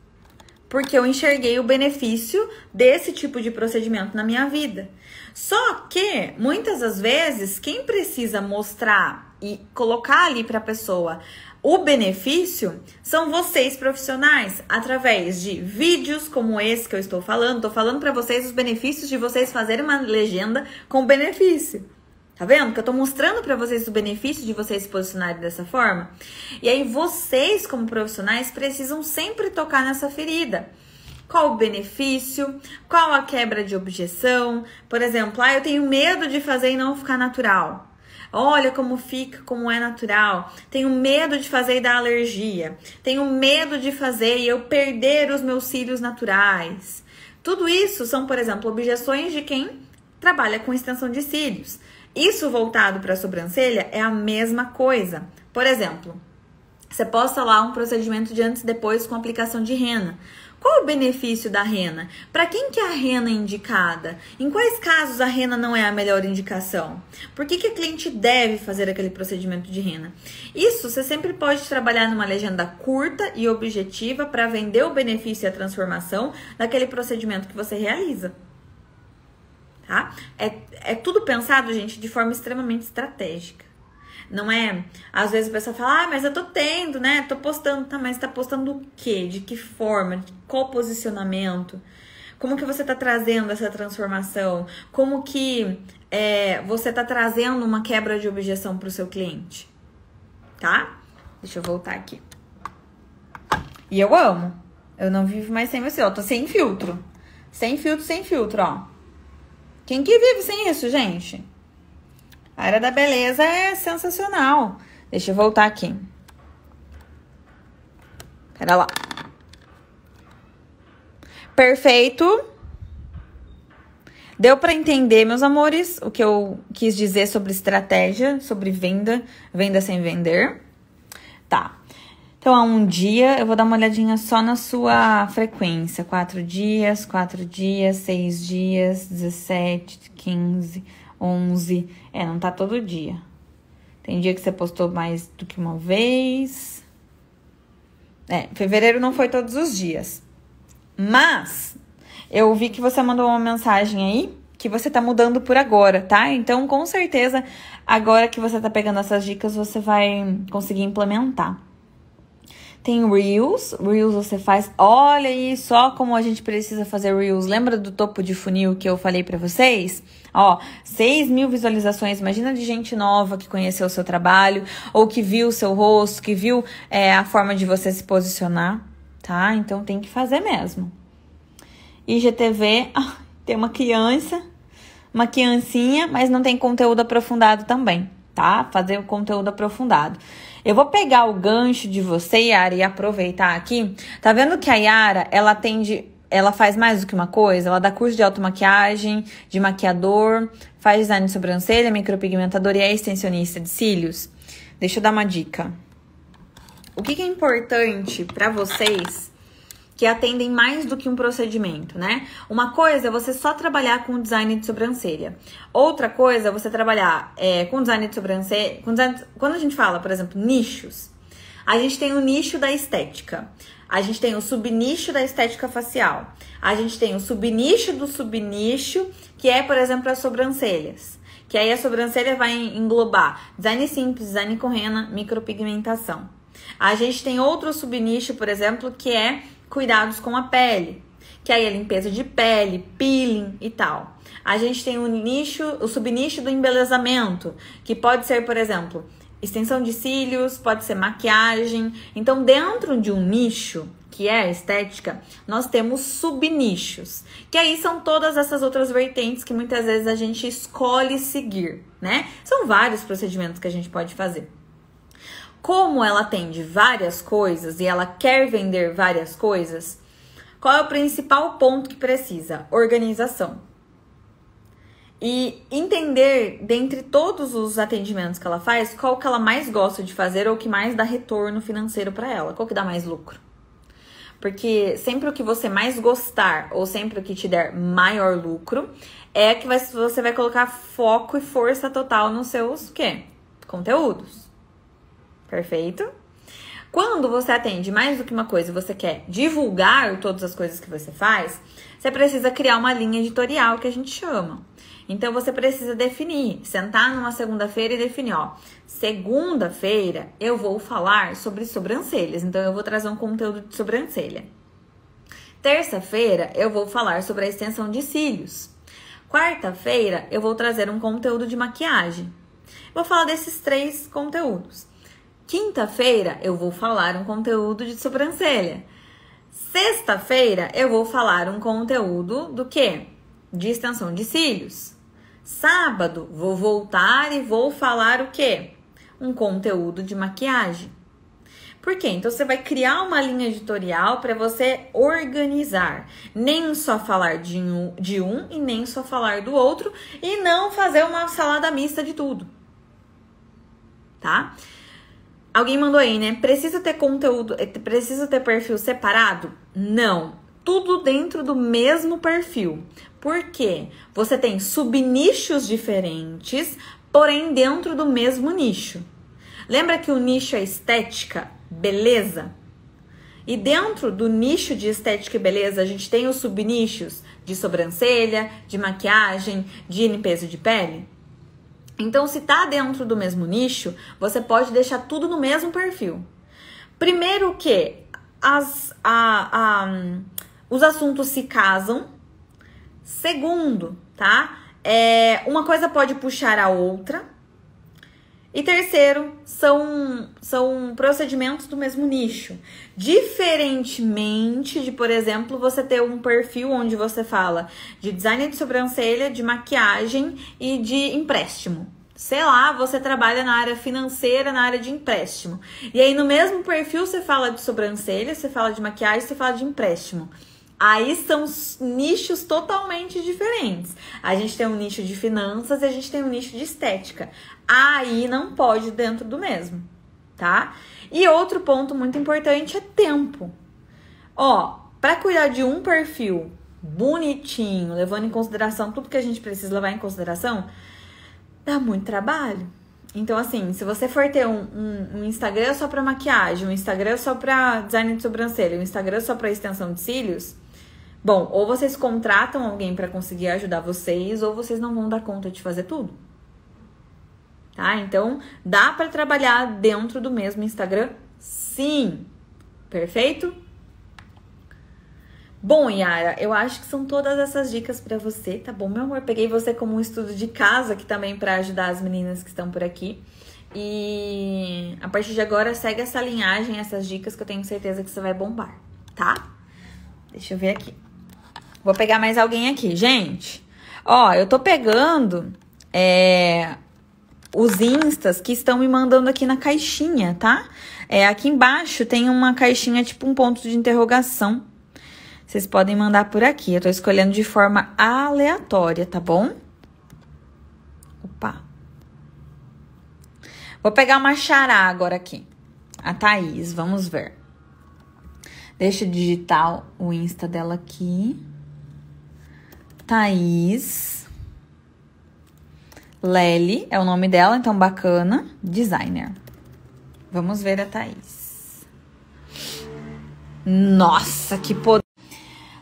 porque eu enxerguei o benefício desse tipo de procedimento na minha vida. Só que, muitas das vezes, quem precisa mostrar e colocar ali para a pessoa o benefício são vocês, profissionais, através de vídeos como esse que eu estou falando. Estou falando para vocês os benefícios de vocês fazerem uma legenda com benefício. Tá vendo? Que eu tô mostrando pra vocês o benefício de vocês se posicionarem dessa forma. E aí vocês, como profissionais, precisam sempre tocar nessa ferida. Qual o benefício? Qual a quebra de objeção? Por exemplo, ah, eu tenho medo de fazer e não ficar natural. Olha como fica, como é natural. Tenho medo de fazer e dar alergia. Tenho medo de fazer e eu perder os meus cílios naturais. Tudo isso são, por exemplo, objeções de quem trabalha com extensão de cílios. Isso voltado para a sobrancelha é a mesma coisa. Por exemplo, você posta lá um procedimento de antes e depois com aplicação de rena. Qual o benefício da rena? Para quem que é a rena indicada? Em quais casos a rena não é a melhor indicação? Por que a cliente deve fazer aquele procedimento de rena? Isso você sempre pode trabalhar numa legenda curta e objetiva para vender o benefício e a transformação daquele procedimento que você realiza. Tá? É tudo pensado, gente, de forma extremamente estratégica. Não é... Às vezes a pessoa fala, ah, mas eu tô tendo, né? Tô postando. Tá, mas tá postando o quê? De que forma? De qual posicionamento? Como que você tá trazendo essa transformação? Como que você tá trazendo uma quebra de objeção pro seu cliente? Tá? Deixa eu voltar aqui. E eu amo. Eu não vivo mais sem você, ó. Tô sem filtro. Sem filtro, sem filtro, ó. Quem que vive sem isso, gente? A área da beleza é sensacional. Deixa eu voltar aqui. Pera lá. Perfeito. Deu pra entender, meus amores, o que eu quis dizer sobre estratégia, sobre venda, venda sem vender. Tá. Então, há um dia, eu vou dar uma olhadinha só na sua frequência. 4 dias, 6 dias, 17, 15, 11. É, não tá todo dia. Tem dia que você postou mais do que uma vez. É, fevereiro não foi todos os dias. Mas, eu vi que você mandou uma mensagem aí que você tá mudando por agora, tá? Então, com certeza, agora que você tá pegando essas dicas, você vai conseguir implementar. Tem Reels, Reels você faz, olha aí só como a gente precisa fazer Reels, lembra do topo de funil que eu falei pra vocês? Ó, 6 mil visualizações, imagina de gente nova que conheceu o seu trabalho, ou que viu o seu rosto, que viu a forma de você se posicionar, tá? Então tem que fazer mesmo. IGTV, tem uma criancinha, mas não tem conteúdo aprofundado também, tá? Fazer o conteúdo aprofundado. Eu vou pegar o gancho de você, Yara, e aproveitar aqui. Tá vendo que a Yara, ela atende... Ela faz mais do que uma coisa? Ela dá curso de automaquiagem, de maquiador, faz design de sobrancelha, micropigmentadora e é extensionista de cílios. Deixa eu dar uma dica. O que é importante pra vocês que atendem mais do que um procedimento, né? Uma coisa é você só trabalhar com design de sobrancelha. Outra coisa é você trabalhar com design de sobrancelha... Quando a gente fala, por exemplo, nichos, a gente tem o nicho da estética. A gente tem o subnicho da estética facial. A gente tem o subnicho do subnicho, que é, por exemplo, as sobrancelhas. Que aí a sobrancelha vai englobar design simples, design com rena, micropigmentação. A gente tem outro subnicho, por exemplo, que é cuidados com a pele, que aí é limpeza de pele, peeling e tal. A gente tem o subnicho do embelezamento, que pode ser, por exemplo, extensão de cílios, pode ser maquiagem. Então, dentro de um nicho, que é a estética, nós temos subnichos, que aí são todas essas outras vertentes que muitas vezes a gente escolhe seguir, né? São vários procedimentos que a gente pode fazer. Como ela atende várias coisas e ela quer vender várias coisas, qual é o principal ponto que precisa? Organização. E entender, dentre todos os atendimentos que ela faz, qual que ela mais gosta de fazer ou que mais dá retorno financeiro para ela, qual que dá mais lucro. Porque sempre o que você mais gostar ou sempre o que te der maior lucro é que você vai colocar foco e força total nos seus conteúdos. Perfeito? Quando você atende mais do que uma coisa e você quer divulgar todas as coisas que você faz, você precisa criar uma linha editorial, que a gente chama. Então, você precisa definir, sentar numa segunda-feira e definir, ó, segunda-feira eu vou falar sobre sobrancelhas, então eu vou trazer um conteúdo de sobrancelha. Terça-feira eu vou falar sobre a extensão de cílios. Quarta-feira eu vou trazer um conteúdo de maquiagem. Vou falar desses três conteúdos. Quinta-feira eu vou falar um conteúdo de sobrancelha. Sexta-feira eu vou falar um conteúdo do quê? De extensão de cílios. Sábado vou voltar e vou falar o quê? Um conteúdo de maquiagem. Por quê? Então você vai criar uma linha editorial para você organizar. Nem só falar de um e nem só falar do outro e não fazer uma salada mista de tudo. Tá? Alguém mandou aí, né? Precisa ter conteúdo, precisa ter perfil separado? Não. Tudo dentro do mesmo perfil. Por quê? Você tem subnichos diferentes, porém dentro do mesmo nicho. Lembra que o nicho é estética, beleza? E dentro do nicho de estética e beleza, a gente tem os subnichos de sobrancelha, de maquiagem, de limpeza de pele. Então, se tá dentro do mesmo nicho, você pode deixar tudo no mesmo perfil. Primeiro que os assuntos se casam. Segundo, tá? Uma coisa pode puxar a outra. E terceiro, são procedimentos do mesmo nicho. Diferentemente de, por exemplo, você ter um perfil onde você fala de design de sobrancelha, de maquiagem e de empréstimo. Sei lá, você trabalha na área financeira, na área de empréstimo. E aí no mesmo perfil você fala de sobrancelha, você fala de maquiagem, você fala de empréstimo. Aí são nichos totalmente diferentes. A gente tem um nicho de finanças e a gente tem um nicho de estética. Aí não pode dentro do mesmo, tá? E outro ponto muito importante é tempo. Ó, pra cuidar de um perfil bonitinho, levando em consideração tudo que a gente precisa levar em consideração, dá muito trabalho. Então, assim, se você for ter um Instagram só pra maquiagem, um Instagram só pra design de sobrancelha, um Instagram só pra extensão de cílios... Bom, ou vocês contratam alguém para conseguir ajudar vocês, ou vocês não vão dar conta de fazer tudo. Tá? Então, dá para trabalhar dentro do mesmo Instagram? Sim. Perfeito? Bom, Yara, eu acho que são todas essas dicas para você, tá bom, meu amor? Peguei você como um estudo de casa aqui também para ajudar as meninas que estão por aqui. E a partir de agora, segue essa linhagem, essas dicas que eu tenho certeza que você vai bombar, tá? Deixa eu ver aqui. Vou pegar mais alguém aqui, gente. Ó, eu tô pegando os instas que estão me mandando aqui na caixinha, tá? Aqui embaixo tem uma caixinha tipo um ponto de interrogação. Vocês podem mandar por aqui. Eu tô escolhendo de forma aleatória, tá bom? Opa. Vou pegar uma xará agora aqui. A Thaís, vamos ver. Deixa eu digitar o Insta dela aqui. Thaís Lely é o nome dela, então bacana. Designer. Vamos ver a Thaís. Nossa, que poder.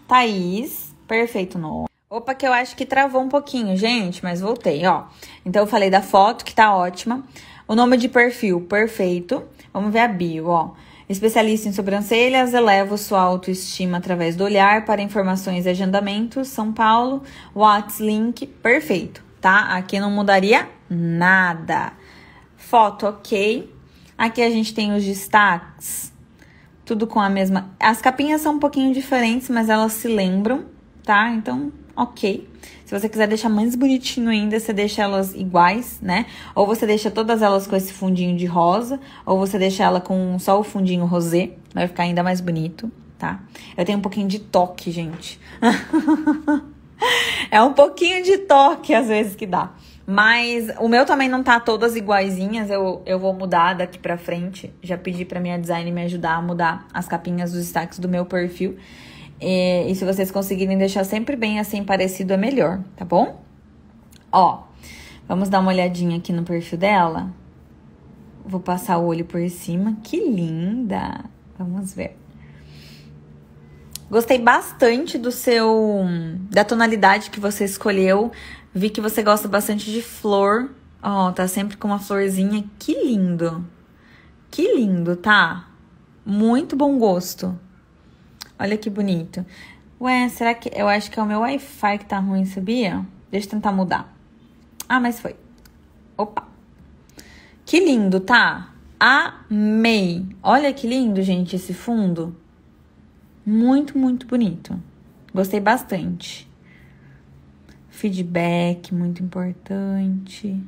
Thaís, perfeito nome. Opa, que eu acho que travou um pouquinho, gente, mas voltei, ó. Então, eu falei da foto, que tá ótima. O nome de perfil, perfeito. Vamos ver a bio, ó. Especialista em sobrancelhas, eleva sua autoestima através do olhar. Para informações e agendamentos, São Paulo, WhatsApp, perfeito, tá? Aqui não mudaria nada. Foto, ok. Aqui a gente tem os destaques, tudo com a mesma... As capinhas são um pouquinho diferentes, mas elas se lembram, tá? Então, ok. Se você quiser deixar mais bonitinho ainda, você deixa elas iguais, né? Ou você deixa todas elas com esse fundinho de rosa, ou você deixa ela com só o fundinho rosé, vai ficar ainda mais bonito, tá? Eu tenho um pouquinho de toque, gente. É um pouquinho de toque, às vezes, que dá. Mas o meu também não tá todas iguaizinhas, eu vou mudar daqui pra frente. Já pedi pra minha design me ajudar a mudar as capinhas dos destaques do meu perfil. E se vocês conseguirem deixar sempre bem assim, parecido, é melhor, tá bom? Ó, vamos dar uma olhadinha aqui no perfil dela. Vou passar o olho por cima. Que linda! Vamos ver. Gostei bastante do da tonalidade que você escolheu. Vi que você gosta bastante de flor. Ó, tá sempre com uma florzinha. Que lindo! Que lindo, tá? Muito bom gosto. Olha que bonito. Ué, será que... Eu acho que é o meu Wi-Fi que tá ruim, sabia? Deixa eu tentar mudar. Ah, mas foi. Opa! Que lindo, tá? Amei! Olha que lindo, gente, esse fundo. Muito, muito bonito. Gostei bastante. Feedback, muito importante.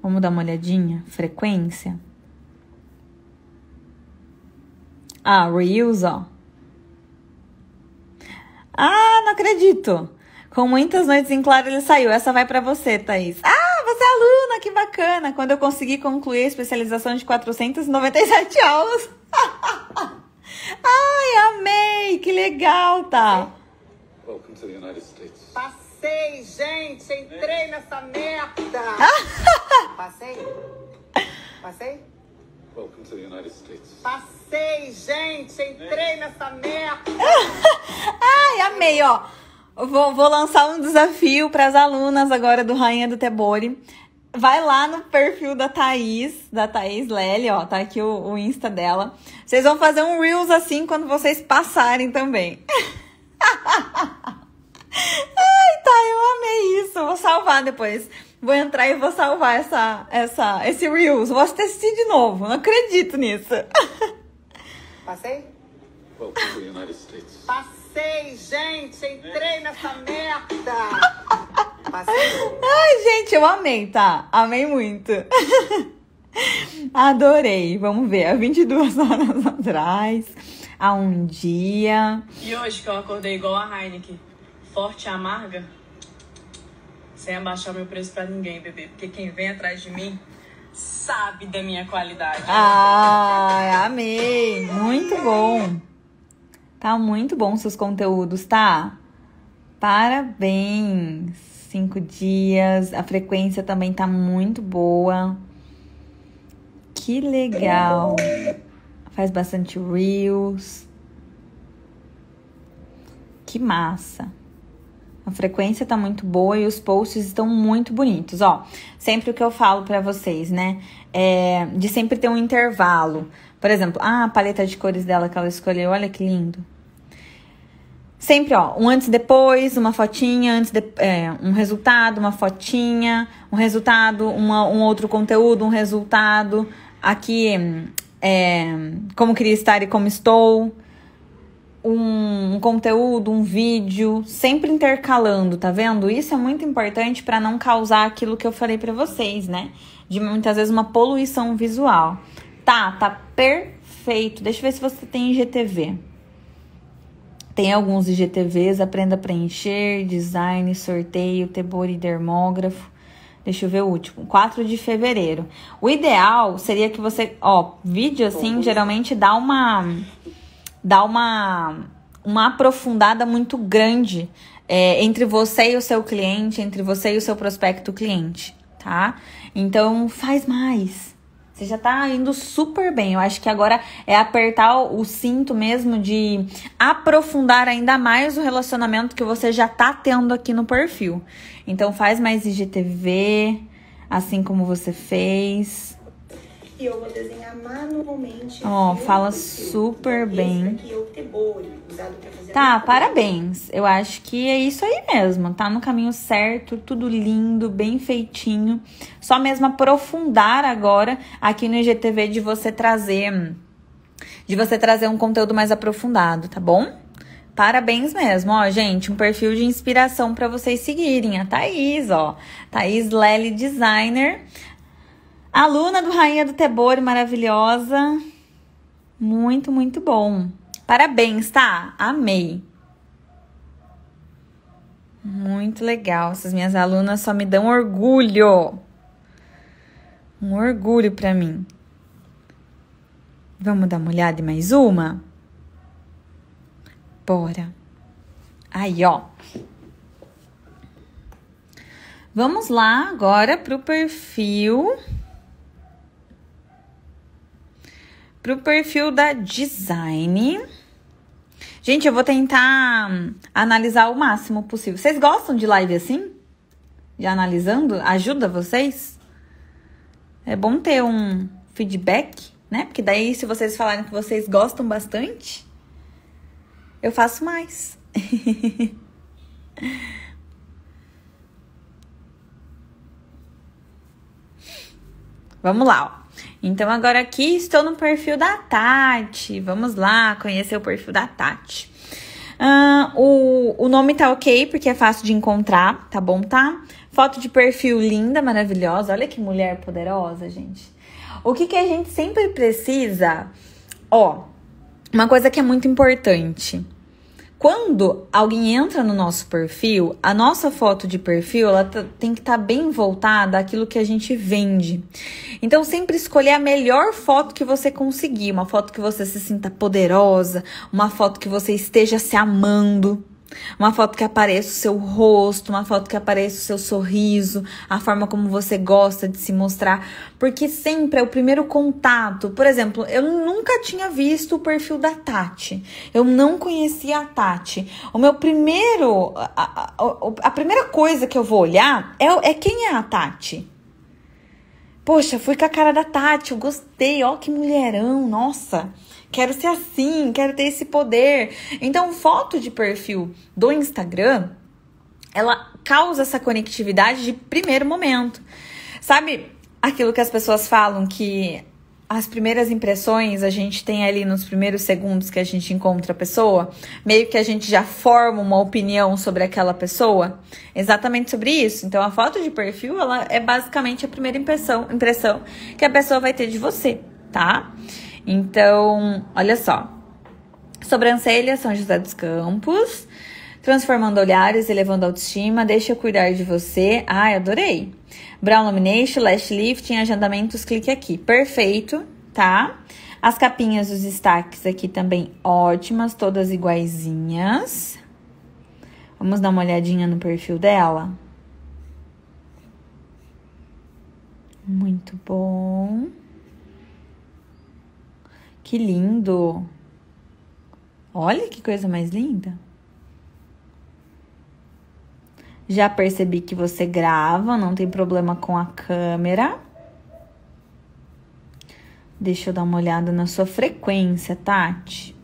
Vamos dar uma olhadinha? Frequência. Ah, reels, ó. Ah, não acredito. Com muitas noites em claro ele saiu. Essa vai pra você, Thaís. Ah, você é aluna, que bacana. Quando eu consegui concluir a especialização de 497 aulas... Ai, amei! Que legal, tá? Welcome to the United States. Passei, gente! Entrei nessa merda! Passei? Passei? Welcome to the United States. Passei, gente! Entrei nessa merda! Ai, amei, ó! Vou lançar um desafio para as alunas agora do Rainha do Tebori. Vai lá no perfil da Thaís Lely, ó, tá aqui o Insta dela. Vocês vão fazer um Reels assim quando vocês passarem também. Ai, tá, eu amei isso. Vou salvar depois. Vou entrar e vou salvar esse Reels. Vou assistir de novo, não acredito nisso. Passei? Passei, gente, entrei nessa merda. Ai, gente, eu amei, tá? Amei muito. Adorei. Vamos ver. Há 22 horas atrás. Há um dia. E hoje que eu acordei igual a Heineken. Forte e amarga. Sem abaixar meu preço pra ninguém, bebê. Porque quem vem atrás de mim sabe da minha qualidade. Ai, amei. Muito bom. Tá muito bom seus conteúdos, tá? Parabéns. 5 dias, a frequência também tá muito boa. Que legal. Faz bastante reels. Que massa. A frequência tá muito boa e os posts estão muito bonitos, ó. Sempre o que eu falo pra vocês, né? É de sempre ter um intervalo. Por exemplo, a paleta de cores dela que ela escolheu, olha que lindo. Sempre, ó, um antes e depois, uma fotinha, um resultado, uma fotinha, um resultado, um outro conteúdo, um resultado. Aqui, como queria estar e como estou. Um conteúdo, um vídeo, sempre intercalando, tá vendo? Isso é muito importante para não causar aquilo que eu falei pra vocês, né? De muitas vezes uma poluição visual. Tá perfeito. Deixa eu ver se você tem IGTV. Tem alguns IGTVs, aprenda a preencher, design, sorteio, Tebori dermógrafo. Deixa eu ver o último, 4 de fevereiro. O ideal seria que você, ó, vídeo assim, geralmente dá uma aprofundada muito grande entre você e o seu cliente, entre você e o seu prospecto cliente, tá? Então, faz mais. Você já tá indo super bem. Eu acho que agora é apertar o cinto mesmo de aprofundar ainda mais o relacionamento que você já tá tendo aqui no perfil. Então faz mais IGTV, assim como você fez. E eu vou desenhar manualmente. Ó, fala super bem. Esse aqui é o Tebori, usado pra fazer tá, parabéns. Eu acho que é isso aí mesmo. Tá no caminho certo, tudo lindo, bem feitinho. Só mesmo aprofundar agora aqui no IGTV de você trazer um conteúdo mais aprofundado, tá bom? Parabéns mesmo, ó, gente, um perfil de inspiração pra vocês seguirem. A Thaís, ó, Thaís Lely Designer. Aluna do Rainha do Tebori, maravilhosa. Muito, muito bom. Parabéns, tá? Amei. Muito legal. Essas minhas alunas só me dão orgulho. Um orgulho pra mim. Vamos dar uma olhada em mais uma? Bora. Aí, ó. Vamos lá agora pro perfil... pro perfil da Design. Gente, eu vou tentar analisar o máximo possível. Vocês gostam de live assim? De analisando? Ajuda vocês? É bom ter um feedback, né? Porque daí, se vocês falarem que vocês gostam bastante, eu faço mais. Vamos lá, ó. Então, agora aqui estou no perfil da Tati. Vamos lá conhecer o perfil da Tati. O nome tá ok, porque é fácil de encontrar, tá bom, tá? Foto de perfil linda, maravilhosa. Olha que mulher poderosa, gente. O que que a gente sempre precisa? Ó, uma coisa que é muito importante. Quando alguém entra no nosso perfil, a nossa foto de perfil, ela tem que estar bem voltada àquilo que a gente vende. Então, sempre escolher a melhor foto que você conseguir. Uma foto que você se sinta poderosa, uma foto que você esteja se amando, uma foto que apareça o seu rosto, uma foto que apareça o seu sorriso, a forma como você gosta de se mostrar. Porque sempre é o primeiro contato. Por exemplo, eu nunca tinha visto o perfil da Tati. Eu não conhecia a Tati. O meu primeiro... A primeira coisa que eu vou olhar é quem é a Tati. Poxa, fui com a cara da Tati, eu gostei, ó que mulherão, nossa... Quero ser assim, quero ter esse poder. Então, foto de perfil do Instagram, ela causa essa conectividade de primeiro momento. Sabe aquilo que as pessoas falam que as primeiras impressões a gente tem ali nos primeiros segundos que a gente encontra a pessoa? Meio que a gente já forma uma opinião sobre aquela pessoa? Exatamente sobre isso. Então, a foto de perfil, ela é basicamente a primeira impressão que a pessoa vai ter de você, tá? Então, olha só, sobrancelha, São José dos Campos, transformando olhares, elevando a autoestima, deixa eu cuidar de você, ai, adorei, brow lamination, lash lifting, agendamentos, clique aqui, perfeito, tá? As capinhas, os destaques aqui também ótimas, todas iguaizinhas, vamos dar uma olhadinha no perfil dela, muito bom. Que lindo! Olha que coisa mais linda! Já percebi que você grava, não tem problema com a câmera. Deixa eu dar uma olhada na sua frequência, Tati.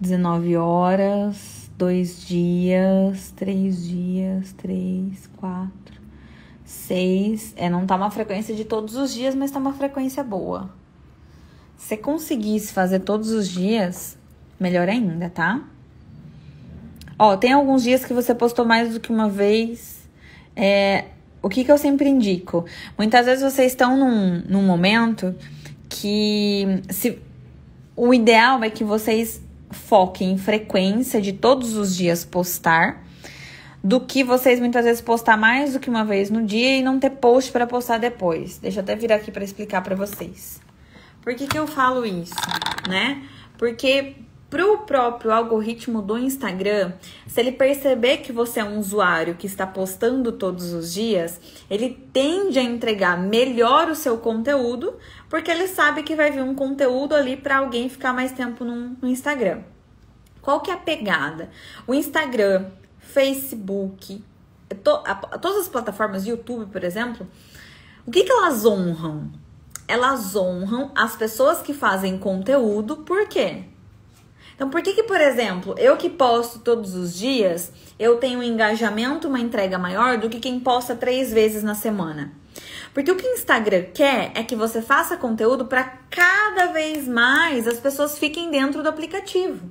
19 horas, 2 dias, 3 dias, 3, 4... 6, não tá uma frequência de todos os dias, mas tá uma frequência boa. Se você conseguisse fazer todos os dias, melhor ainda, tá? Ó, tem alguns dias que você postou mais do que uma vez. O que eu sempre indico? Muitas vezes vocês estão num momento que... O ideal é que vocês foquem em frequência de todos os dias postar, do que vocês muitas vezes postar mais do que uma vez no dia e não ter post para postar depois. Deixa eu até vir aqui para explicar para vocês. Por que que eu falo isso, né? Porque pro próprio algoritmo do Instagram, se ele perceber que você é um usuário que está postando todos os dias, ele tende a entregar melhor o seu conteúdo, porque ele sabe que vai vir um conteúdo ali para alguém ficar mais tempo no Instagram. Qual que é a pegada? O Instagram... Facebook, todas as plataformas, YouTube, por exemplo, o que que elas honram? Elas honram as pessoas que fazem conteúdo, por quê? Então, por que que, por exemplo, eu que posto todos os dias, eu tenho um engajamento, uma entrega maior do que quem posta 3 vezes na semana? Porque o que o Instagram quer é que você faça conteúdo para cada vez mais as pessoas fiquem dentro do aplicativo.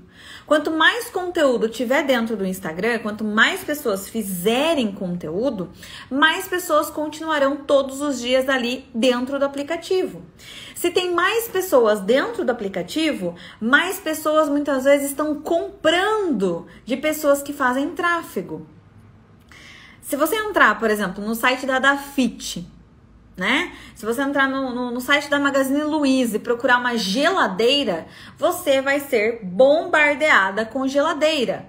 Quanto mais conteúdo tiver dentro do Instagram, quanto mais pessoas fizerem conteúdo, mais pessoas continuarão todos os dias ali dentro do aplicativo. Se tem mais pessoas dentro do aplicativo, mais pessoas muitas vezes estão comprando de pessoas que fazem tráfego. Se você entrar, por exemplo, no site da Dafiti, né? Se você entrar no site da Magazine Luiza e procurar uma geladeira, você vai ser bombardeada com geladeira.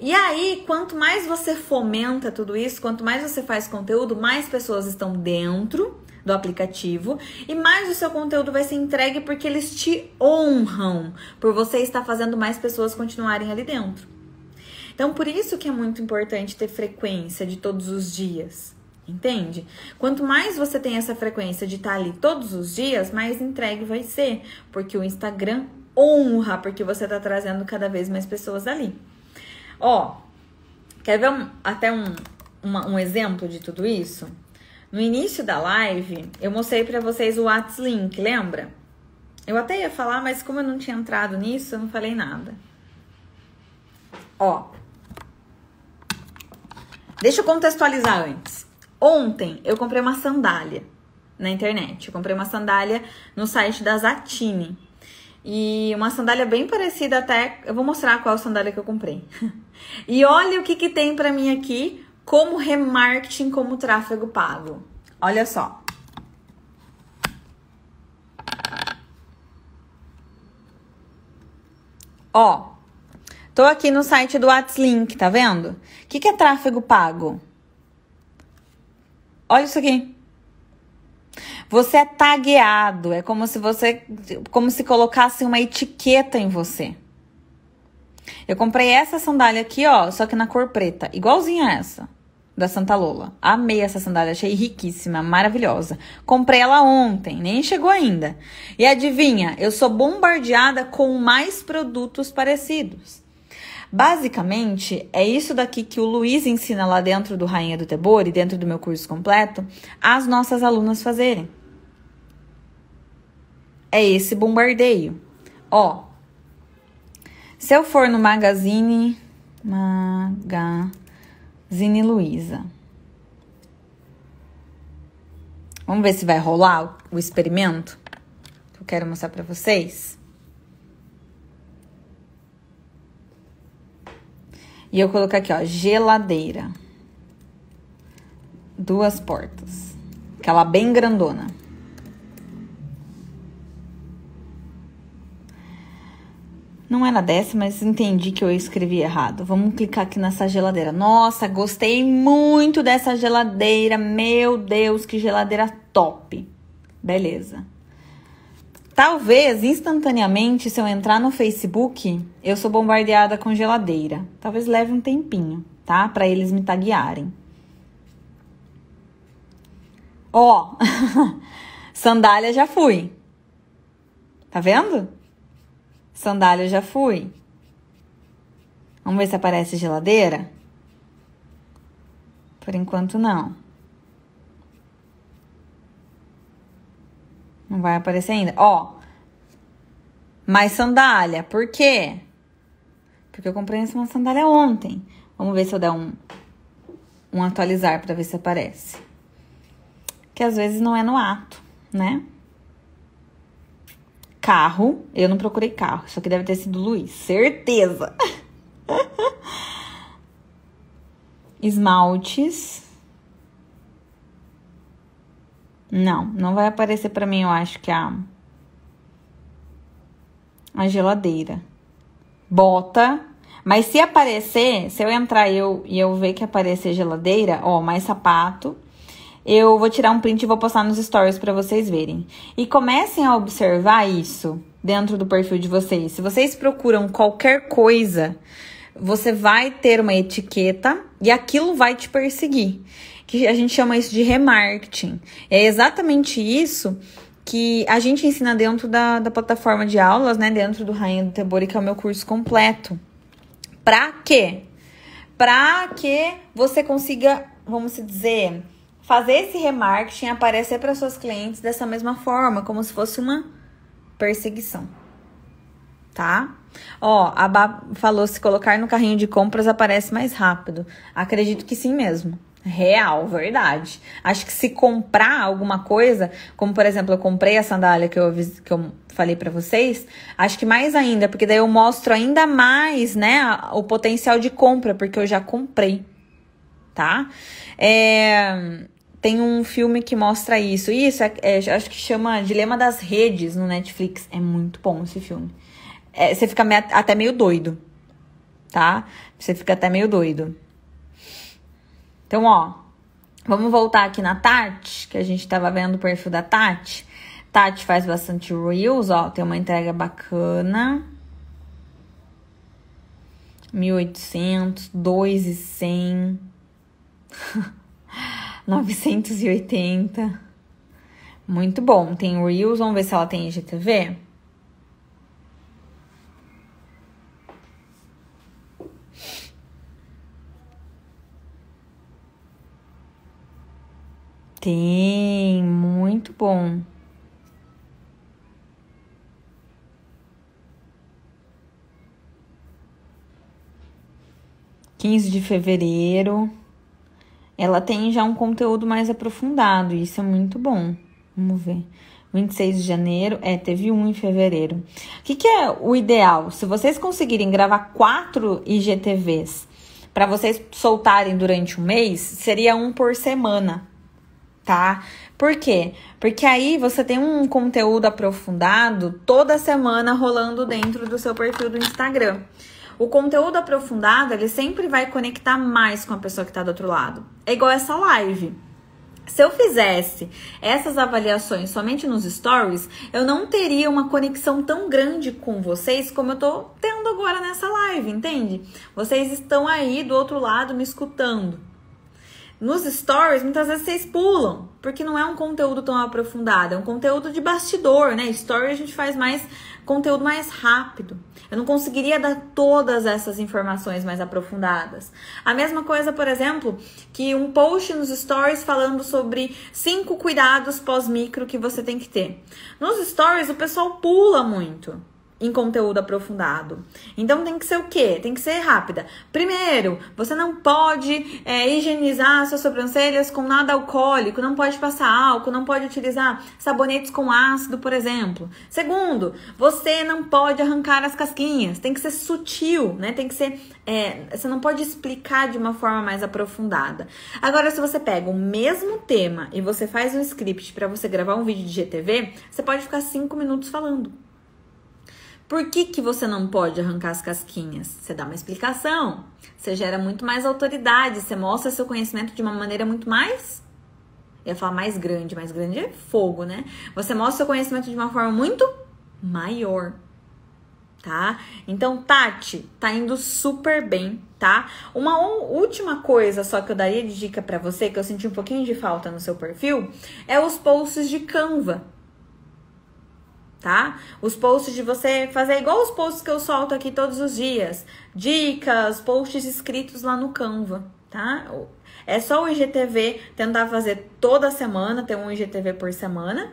E aí, quanto mais você fomenta tudo isso, quanto mais você faz conteúdo, mais pessoas estão dentro do aplicativo. E mais o seu conteúdo vai ser entregue porque eles te honram por você estar fazendo mais pessoas continuarem ali dentro. Então, por isso que é muito importante ter frequência de todos os dias. Entende? Quanto mais você tem essa frequência de estar ali todos os dias, mais entregue vai ser. Porque o Instagram honra, porque você está trazendo cada vez mais pessoas ali. Ó, quer ver um exemplo de tudo isso? No início da live, eu mostrei pra vocês o AdsLink, lembra? Eu até ia falar, mas como eu não tinha entrado nisso, eu não falei nada. Ó, deixa eu contextualizar antes. Ontem eu comprei uma sandália na internet. Eu comprei uma sandália no site da Zattini. E uma sandália bem parecida até... Eu vou mostrar qual sandália que eu comprei. E olha o que tem pra mim aqui como remarketing, como tráfego pago. Olha só. Ó. Tô aqui no site do AdsLink, tá vendo? O que é tráfego pago? Olha isso aqui. Você é tagueado, é como se colocasse uma etiqueta em você. Eu comprei essa sandália aqui, ó, só que na cor preta, igualzinha a essa da Santa Lola. Amei essa sandália, achei riquíssima, maravilhosa. Comprei ela ontem, nem chegou ainda. E adivinha, eu sou bombardeada com mais produtos parecidos. Basicamente, é isso daqui que o Luiz ensina lá dentro do Rainha do Tebori, dentro do meu curso completo, as nossas alunas fazerem. É esse bombardeio. Ó, se eu for no Magazine Luiza, vamos ver se vai rolar o experimento que eu quero mostrar pra vocês. E eu colocar aqui, ó, geladeira. 2 portas. Aquela bem grandona. Não era dessa, mas entendi que eu escrevi errado. Vamos clicar aqui nessa geladeira. Nossa, gostei muito dessa geladeira. Meu Deus, que geladeira top. Beleza. Talvez, instantaneamente, se eu entrar no Facebook, eu sou bombardeada com geladeira. Talvez leve um tempinho, tá? Pra eles me taguearem. Ó, sandália já fui. Tá vendo? Sandália já fui. Vamos ver se aparece geladeira? Por enquanto, não. Não vai aparecer ainda. Ó, mais sandália. Por quê? Porque eu comprei uma sandália ontem. Vamos ver se eu der um atualizar pra ver se aparece. Que às vezes não é no ato, né? Carro. Eu não procurei carro. Isso aqui deve ter sido Luiz. Certeza. Esmaltes. Não, não vai aparecer pra mim, eu acho que a geladeira. Bota. Mas se aparecer, se eu entrar e eu ver que aparecer geladeira, ó, mais sapato, eu vou tirar um print e vou postar nos stories pra vocês verem. E comecem a observar isso dentro do perfil de vocês. Se vocês procuram qualquer coisa, você vai ter uma etiqueta e aquilo vai te perseguir. Que a gente chama isso de remarketing. É exatamente isso que a gente ensina dentro da plataforma de aulas, né? Dentro do Rainha do Tebori, que é o meu curso completo. Pra quê? Pra que você consiga, vamos dizer, fazer esse remarketing aparecer para suas clientes dessa mesma forma, como se fosse uma perseguição. Tá? Ó, a Bá falou, se colocar no carrinho de compras aparece mais rápido. Acredito que sim mesmo. Real, verdade. Acho que se comprar alguma coisa, como por exemplo, eu comprei a sandália que eu falei pra vocês, acho que mais ainda, porque daí eu mostro ainda mais, né, o potencial de compra, porque eu já comprei, tá? Tem um filme que mostra isso. Isso, acho que chama Dilema das Redes no Netflix. É muito bom esse filme. Você fica até meio doido, tá? Você fica até meio doido. Então, ó, Vamos voltar aqui na Tati, que a gente tava vendo o perfil da Tati. Tati faz bastante Reels, ó, tem uma entrega bacana. 1.800, 2.100, 980. Muito bom, tem Reels, vamos ver se ela tem IGTV. Tem, muito bom. Dia 15 de fevereiro. Ela tem já um conteúdo mais aprofundado, isso é muito bom. Vamos ver. 26 de janeiro, teve um em fevereiro. O que é o ideal? Se vocês conseguirem gravar 4 IGTVs para vocês soltarem durante um mês, seria um por semana. Tá? Por quê? Porque aí você tem um conteúdo aprofundado toda semana rolando dentro do seu perfil do Instagram. O conteúdo aprofundado, ele sempre vai conectar mais com a pessoa que tá do outro lado. É igual essa live. Se eu fizesse essas avaliações somente nos stories, eu não teria uma conexão tão grande com vocês como eu tô tendo agora nessa live, entende? Vocês estão aí do outro lado me escutando. Nos stories, muitas vezes vocês pulam, porque não é um conteúdo tão aprofundado, é um conteúdo de bastidor, né? Story a gente faz mais conteúdo mais rápido. Eu não conseguiria dar todas essas informações mais aprofundadas. A mesma coisa, por exemplo, que um post nos stories falando sobre 5 cuidados pós-micro que você tem que ter. Nos stories, o pessoal pula muito em conteúdo aprofundado. Então tem que ser o quê? Tem que ser rápida. Primeiro, você não pode higienizar suas sobrancelhas com nada alcoólico, não pode passar álcool, não pode utilizar sabonetes com ácido, por exemplo. Segundo, você não pode arrancar as casquinhas, tem que ser sutil, né? Tem que ser... você não pode explicar de uma forma mais aprofundada. Agora, se você pega o mesmo tema e você faz um script para você gravar um vídeo de IGTV, você pode ficar 5 minutos falando. Por que que você não pode arrancar as casquinhas? Você dá uma explicação, você gera muito mais autoridade, você mostra seu conhecimento de uma maneira muito mais... Eu ia falar mais grande é fogo, né? Você mostra seu conhecimento de uma forma muito maior, tá? Então, Tati, tá indo super bem, tá? Uma última coisa só que eu daria de dica pra você, que eu senti um pouquinho de falta no seu perfil, é os posts de Canva. Tá? Os posts de você fazer igual os posts que eu solto aqui todos os dias. Dicas, posts escritos lá no Canva, tá? É só o IGTV, tentar fazer toda semana, ter um IGTV por semana.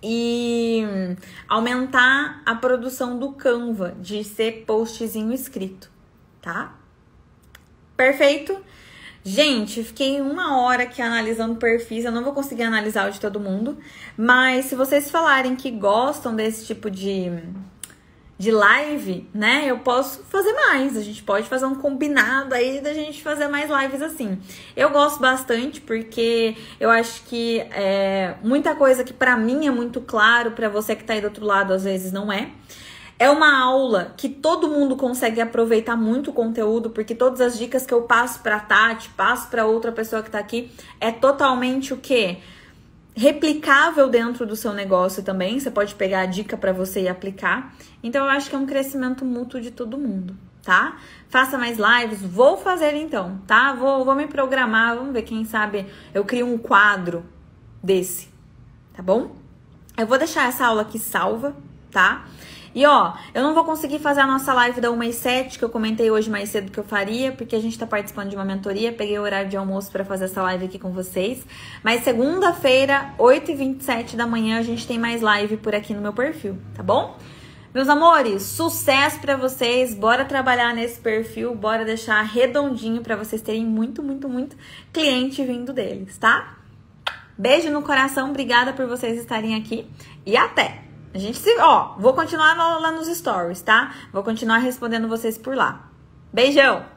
E aumentar a produção do Canva, de ser postzinho escrito, tá? Perfeito? Gente, fiquei uma hora aqui analisando perfis, eu não vou conseguir analisar o de todo mundo, mas se vocês falarem que gostam desse tipo de live, né, eu posso fazer mais, a gente pode fazer um combinado aí da gente fazer mais lives assim. Eu gosto bastante porque eu acho que muita coisa que pra mim é muito claro, pra você que tá aí do outro lado às vezes não é. É uma aula que todo mundo consegue aproveitar muito o conteúdo, porque todas as dicas que eu passo pra Tati, passo pra outra pessoa que tá aqui, é totalmente o quê? Replicável dentro do seu negócio também. Você pode pegar a dica pra você e aplicar. Então, eu acho que é um crescimento mútuo de todo mundo, tá? Faça mais lives. Vou fazer então, tá? Vou me programar, vamos ver, quem sabe eu crio um quadro desse, tá bom? Eu vou deixar essa aula aqui salva, tá? E ó, eu não vou conseguir fazer a nossa live da 1h07, que eu comentei hoje mais cedo que eu faria, porque a gente tá participando de uma mentoria, peguei o horário de almoço pra fazer essa live aqui com vocês. Mas segunda-feira, 8h27 da manhã, a gente tem mais live por aqui no meu perfil, tá bom? Meus amores, sucesso pra vocês, bora trabalhar nesse perfil, bora deixar redondinho pra vocês terem muito, muito, muito cliente vindo deles, tá? Beijo no coração, obrigada por vocês estarem aqui e até! A gente se... Ó, vou continuar lá nos stories, tá? Vou continuar respondendo vocês por lá. Beijão!